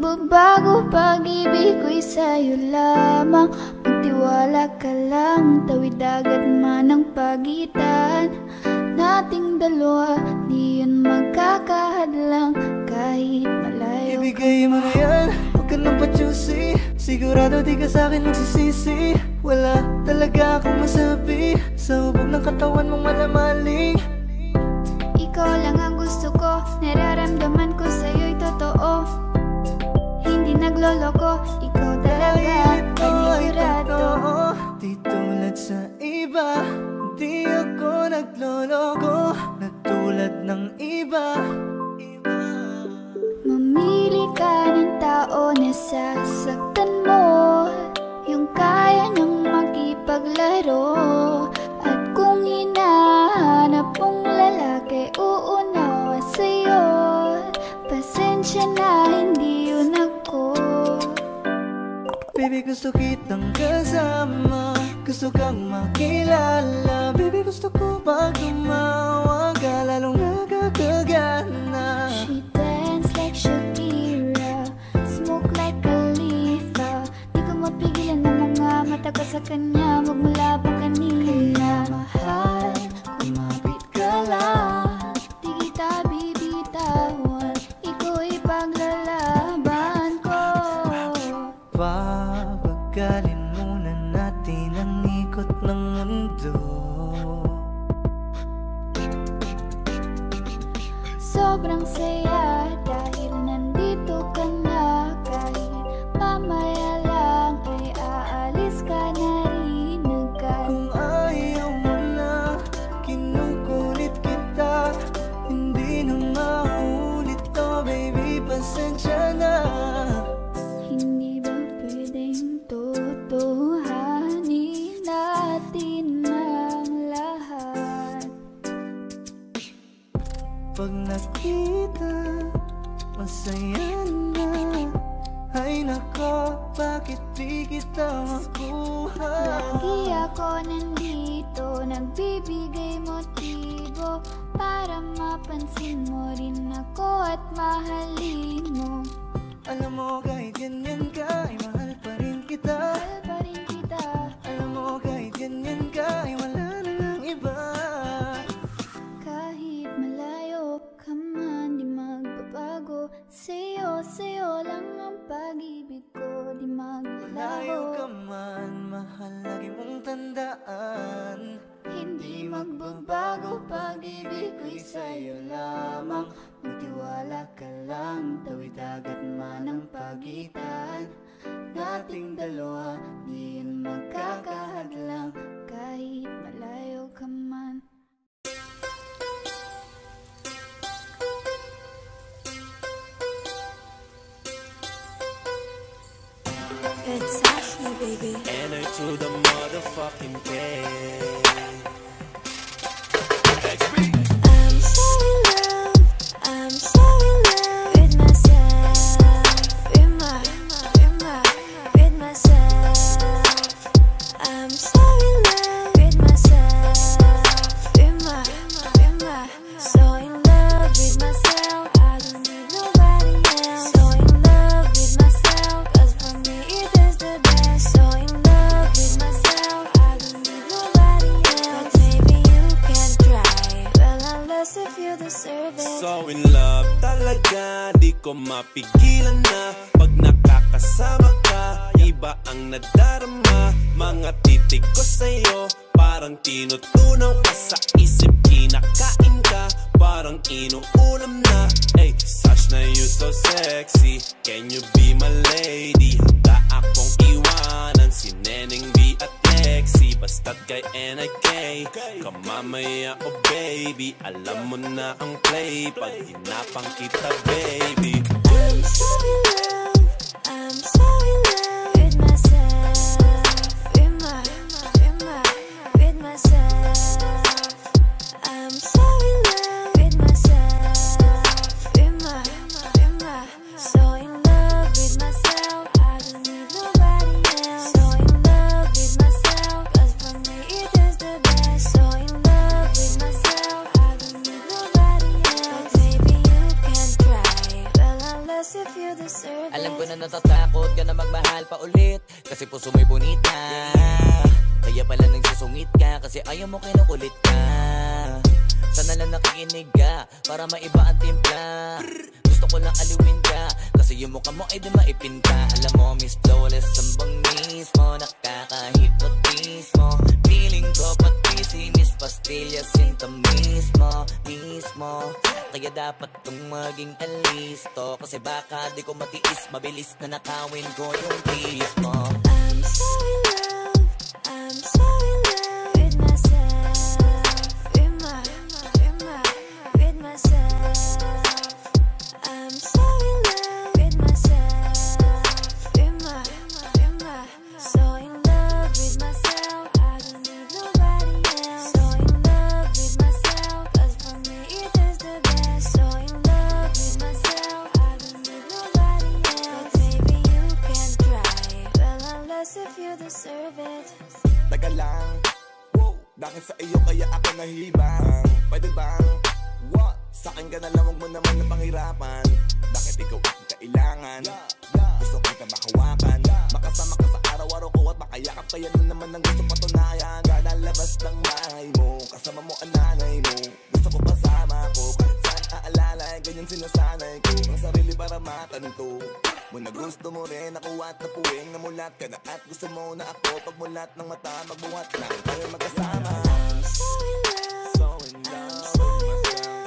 Magbabago pag-ibig ko'y sa'yo lamang. Magtiwala ka lang, tawid agad man ang pagitan nating dalawa, di yun magkakahadlang kahit malayo. Ibigay mo na yan, huwag ka nang pa-choosy. Sigurado di ka sa'kin magsisisi. Wala talaga akong masabi sa hubog ng katawan mong malamaling. Ikaw lang ang gusto ko, nararamdaman ko sa'yo'y totoo. Hindi nagloloko, ikaw talaga at panigurado. Di tulad sa iba, di ako nagloloko. Natulad ng iba, iba. Mamili ka ng tao na sasaktan mo, yung kaya niyang makipaglaro. At kung hinahanap mong lalaki, uunawa sa'yo. Pasensya na, hindi yun ako. Baby, gusto kitang kasama, gusto kang makilala. Baby, gusto ko pag tumawa ka, lalong nagkakagana. She dance like Shakira, smoke like Khalifa. Di ko mapigilan ang mga mata ko sa kanya, magmula pa kanina. Mahal, kumapit ka lang, di kita bibitaw. Paglalaban ko. Pabagalin muna natin ang ikot ng mundo. Sobrang saya dahil nandito ka na. Kahit mamaya lang ay aalis ka na rin agad. Kung ayaw mo na, kinukulit kita. Hindi na maulit to, baby. Pasensya na. Hindi ba pwedeng totohanin natin ang lahat? Pag nakita, masaya na. Ay nako, bakit di kita makuha? Lagi ako nandito, nagbibigay motibo para mapansin mo rin ako at mahalin mo. Alam mo kahit ganyan ka, ay mahal pa rin kita. Mahal pa rin kita. Alam mo kahit ganyan ka, ay wala na ng iba. Kahit malayo ka man, di magbabago. Sa'yo, sa'yo lang ang pag-ibig ko, di maglalaho. Malayo ka man, mahal lagi mong tandaan. Hindi magbabago pag-ibig ko'y sa'yo lamang. Magtiwala Maniwala ka lang, tawid agad man ang pagitan nating dalawa, diin magkakahadlang kahit malayo ka man. It's Ashley, baby. And I to the motherfucking day. So in love talaga, di ko mapigilan na. Pag nakakasama ka, iba ang nadarama. Mga titig ko sa'yo, parang tinutunaw ka sa isip. Kinakain ka, parang inuulam na. Ay, Sashna, you so sexy, can you be my lady? Handa akong iwanan si Neneng B at Lexi. Basta't kay N I K, kamamaya o baby. Alam mo na ang play pag hinapang kita, baby. I'm so in love, I'm so in love with myself, with my, with my, with myself. I'm so in love with myself, with my, with my. So in love with myself, I don't need nobody else. So in love with myself, 'cause for me it is the best. So in love with myself, I don't need nobody else. Maybe you can try, well unless if you deserve it. Alam ko na natatakot ka na magmahal pa ulit, kasi puso mo'y bonita. Kaya pala nagsusungit ka, kasi ayaw mo kinukulit ka. Sana lang nakikinig ka, para maiba ang timpla. Gusto ko lang aliwin ka, kasi yung mukha mo ay di maipinta. Alam mo, Miss Flawless ang bangis mo, nakakahipnotis mo. Feeling ko pati si Miss Pastillas yung tamis mo, mismo. Kaya dapat kong maging alisto, kasi baka di ko matiis, mabilis na nakawin ko yung kiss mo. I'm so in love, I'm so in love with myself. I'm so in love with myself, with my, with my. So in love with myself, I don't need nobody else. So in love with myself, 'cause for me it is the best. So in love with myself, I don't need nobody else. But maybe you can try, well unless if you deserve it. Taga lang, wow, dahil sa iyo kaya ako nahihibang. Pwede bang? What? Saan ka na lang, huwag mo naman na panghirapan. Bakit ikaw ang kailangan? Gusto kita makawakan, makasama ka sa araw-araw ko at makayakap. Kaya nun naman ang gusto patunayan. Kada labas ng bahay mo, kasama mo ang nanay mo. Gusto ko pasama ko, kahit saan aalalay. Ganyan sinasanay ko ang sarili para matanto. Muna gusto mo rin ako at napuwing namulat ka na. At gusto mo na ako pagmulat ng mata, magbuhat lang tayo magkasama. I'm so in love, so in love.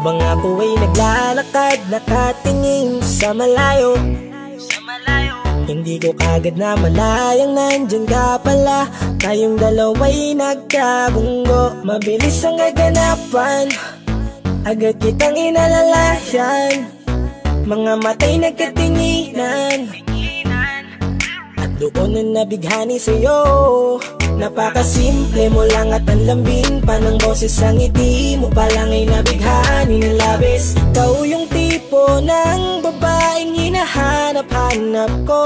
Habang ako ay naglalakad, nakatingin sa malayo. Hindi ko kagad na malayang nandyan ka pala. Tayong dalawa'y nagkabunggo. Mabilis ang aganapan, agad kitang inalalayan. Mga mata'y nagkatinginan, at doon na nabighani sa'yo. Napakasimple mo lang at ang lambing pa ng boses. Ang ngiti mo pa lang ay nabighani ng labis. Ikaw yung tipo ng babaeng hinahanap-hanap ko.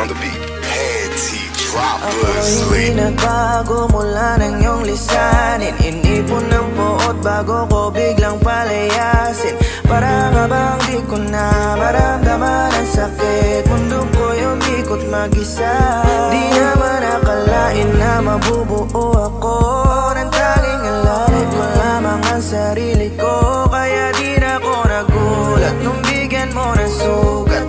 On the beat, panty droppers. Ako'y binabago mula ng iyong lisanin. Inipon ng poot bago ko biglang palayasin. Para nga bang di ko na maramdaman ang sakit. Mundo ko'y umikot mag-isa. Di naman akalain na mabubuo ako ng tanging alala. Ko lamang ang sarili ko, kaya di na ako nagulat nung bigyan mo ng sugat.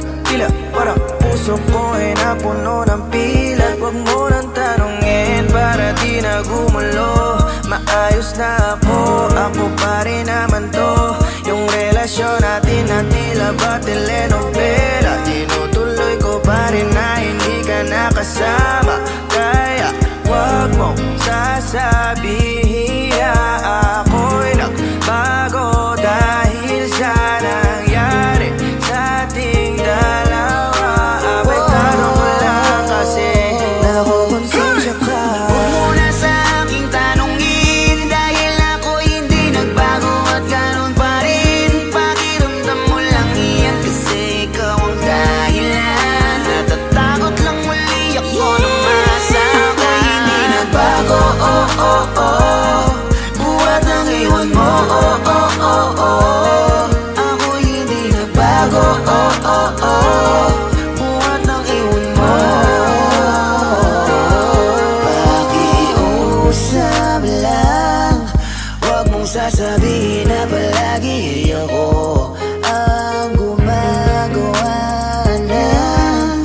ba telenovela? Tinutuloy ko pa rin na hindi ka nakasama. Kaya wag mong sasabihin ako'y nagbago dahil sa nangyari sa ating dalawa. Abay tanong ko lang kasi nakukonsensya ka. Huwag mo na sa aking tanongin dahil ako hindi nagbago at ganun pa rin. Pakiramdam mo lang iyan kasi ikaw ang dahilan. Natatakot lang muli ako nung masa ako'y hindi nagbago. Oh oh oh, buwat ang iwan mo. Oh oh oh oh, ako'y hindi nagbago. Oh oh oh, buwat ang iwan mo. Pakiusap lang, huwag mong sasabihin na palagi ako ang gumagawa ng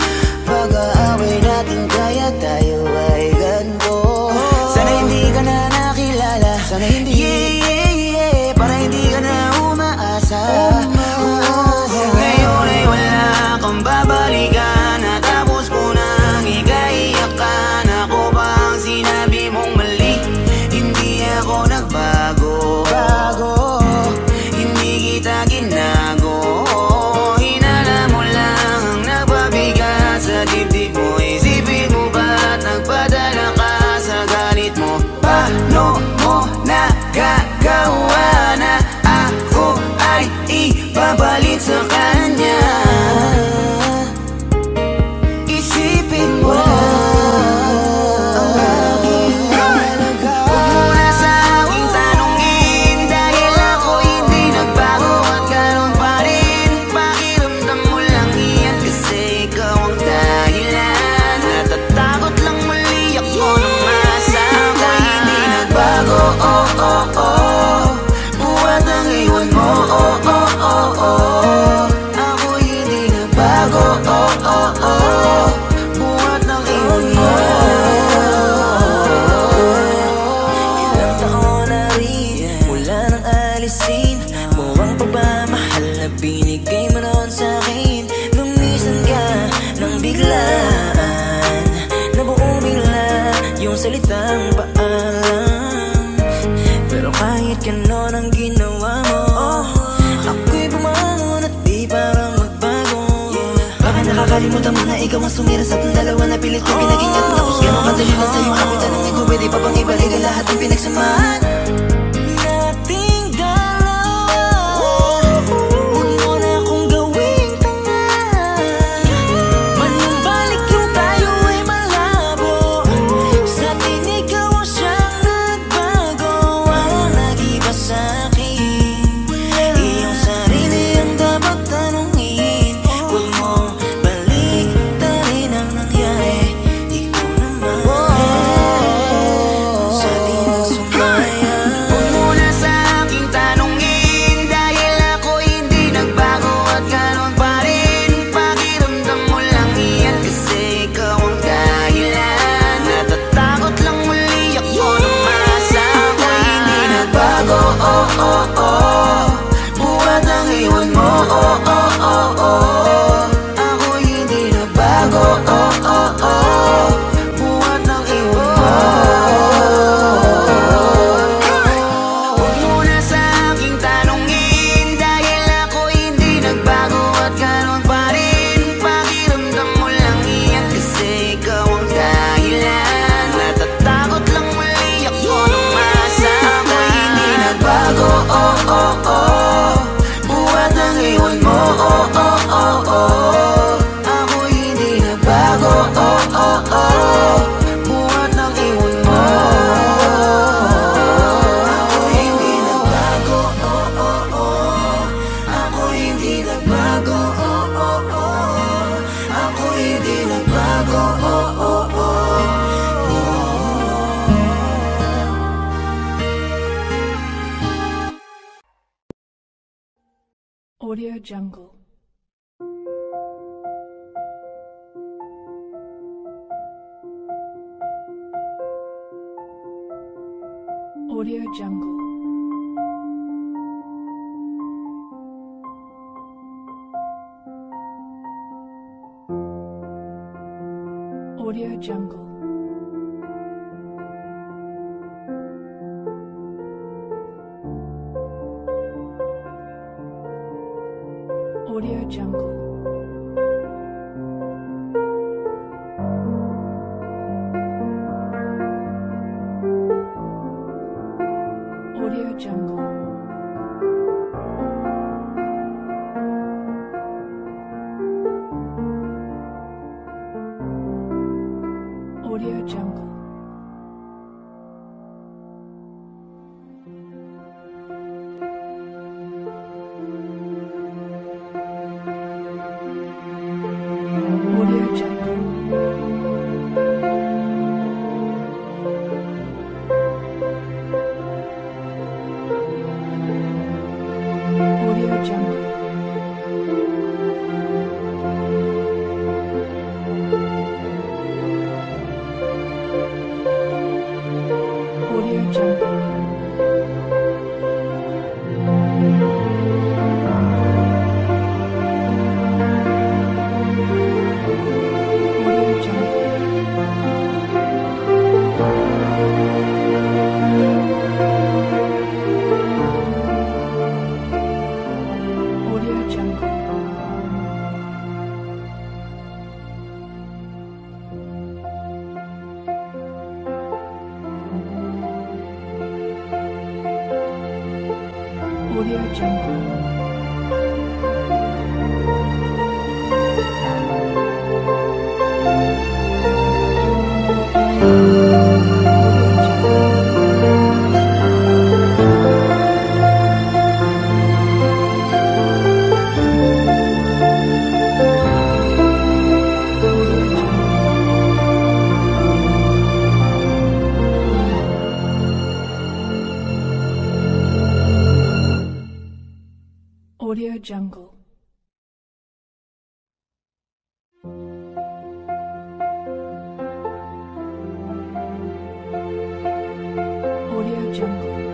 pag-aaway natin kaya tayo ay ganito. Sana hindi ka na nakilala, sana hindi, yeah, yeah, yeah, para hindi ka na umaasa. Ngayon ay wala kang babalikan at tapos ko nang ikaiyakan. Ako ba ang sinabi mong mali? Hindi ako nagbago, hindi kita ginago. Hinala mo lang ang nagpabigat sa dibdib mo. Isipin mo ba't nagpadala ka sa galit mo? Paano mo nagagawa na ako ay ipapalit sa kanya? Isipin mo lang. Huwag mo na sa aking tanongin dahil ako hindi nagbago at ganun pa rin. Pakiramdam mo lang iyan kasi ikaw ang dahilan. Natatakot lang muli ako nung masa ako'y hindi nagbago. Oh oh oh, buwat ang iwan mo. Oh oh oh oh, ako'y hindi nagbago. Oh oh oh, buwat ang iwan mo. Ilang taon na rin mula nang alisin mo ang pagmamahal na binigay mo noon sa akin. Nung minsan ka nang biglaan, nabuo bigla yung salitang paalam. Pero kahit ganon ang ginawa mo, ako'y bumangon at di parang magbago. Baka nakakalimutan mo na ikaw ang sumira sa ating dalawa na pilit ko pinagingat. Tapos gano'ng kadali na sa'yo ang tanongin ko, pwede pa bang ibalik ang lahat ng pinagsamahan nating dalawa? Huwag mo na akong gawing tanga, manumbalik yung tayo ay malabo. Sa tinig ikaw ang siyang nagbago. Walang nag-iba sa'kin, iyong sarili ang dapat tanungin. Huwag mo baliktarin ang nangyari, ikaw naman ang sa atin ang sumaya. Huwag mo na sa aking tanongin dahil ako hindi nagbago at ganun pa rin. Pakiramdam mo lang iyan kasi ikaw ang dahilan. Natatakot lang muli ako nung masa ako'y hindi nagbago. Oh oh oh, buwat ang iwan mo. Oh oh oh oh, ako'y hindi nagbago. Oh oh oh, buwat ang iwan mo. Huwag mo na sa aking tanongin dahil ako hindi nagbago at ganun pa rin. Pakiramdam mo lang iyan kasi ikaw ang dahilan. Natatakot lang muli ako nung masa ako'y hindi nagbago. Oh oh oh, buwat ang iwan mo. Oh oh oh oh, ako'y hindi nagbago. Oh oh oh, buwat ang iwan mo. Ako'y hindi nagbago. Oh oh oh, ako'y hindi nagbago. Oh oh oh, ako'y hindi nagbago. Oh oh oh. Audio Jungle. Audio Jungle. Audio Jungle. Audio Jungle. Audio Jungle. Audio Jungle. Audio Jungle. Audio Jungle. Audio Jungle. Audio Jungle. Audio Jungle.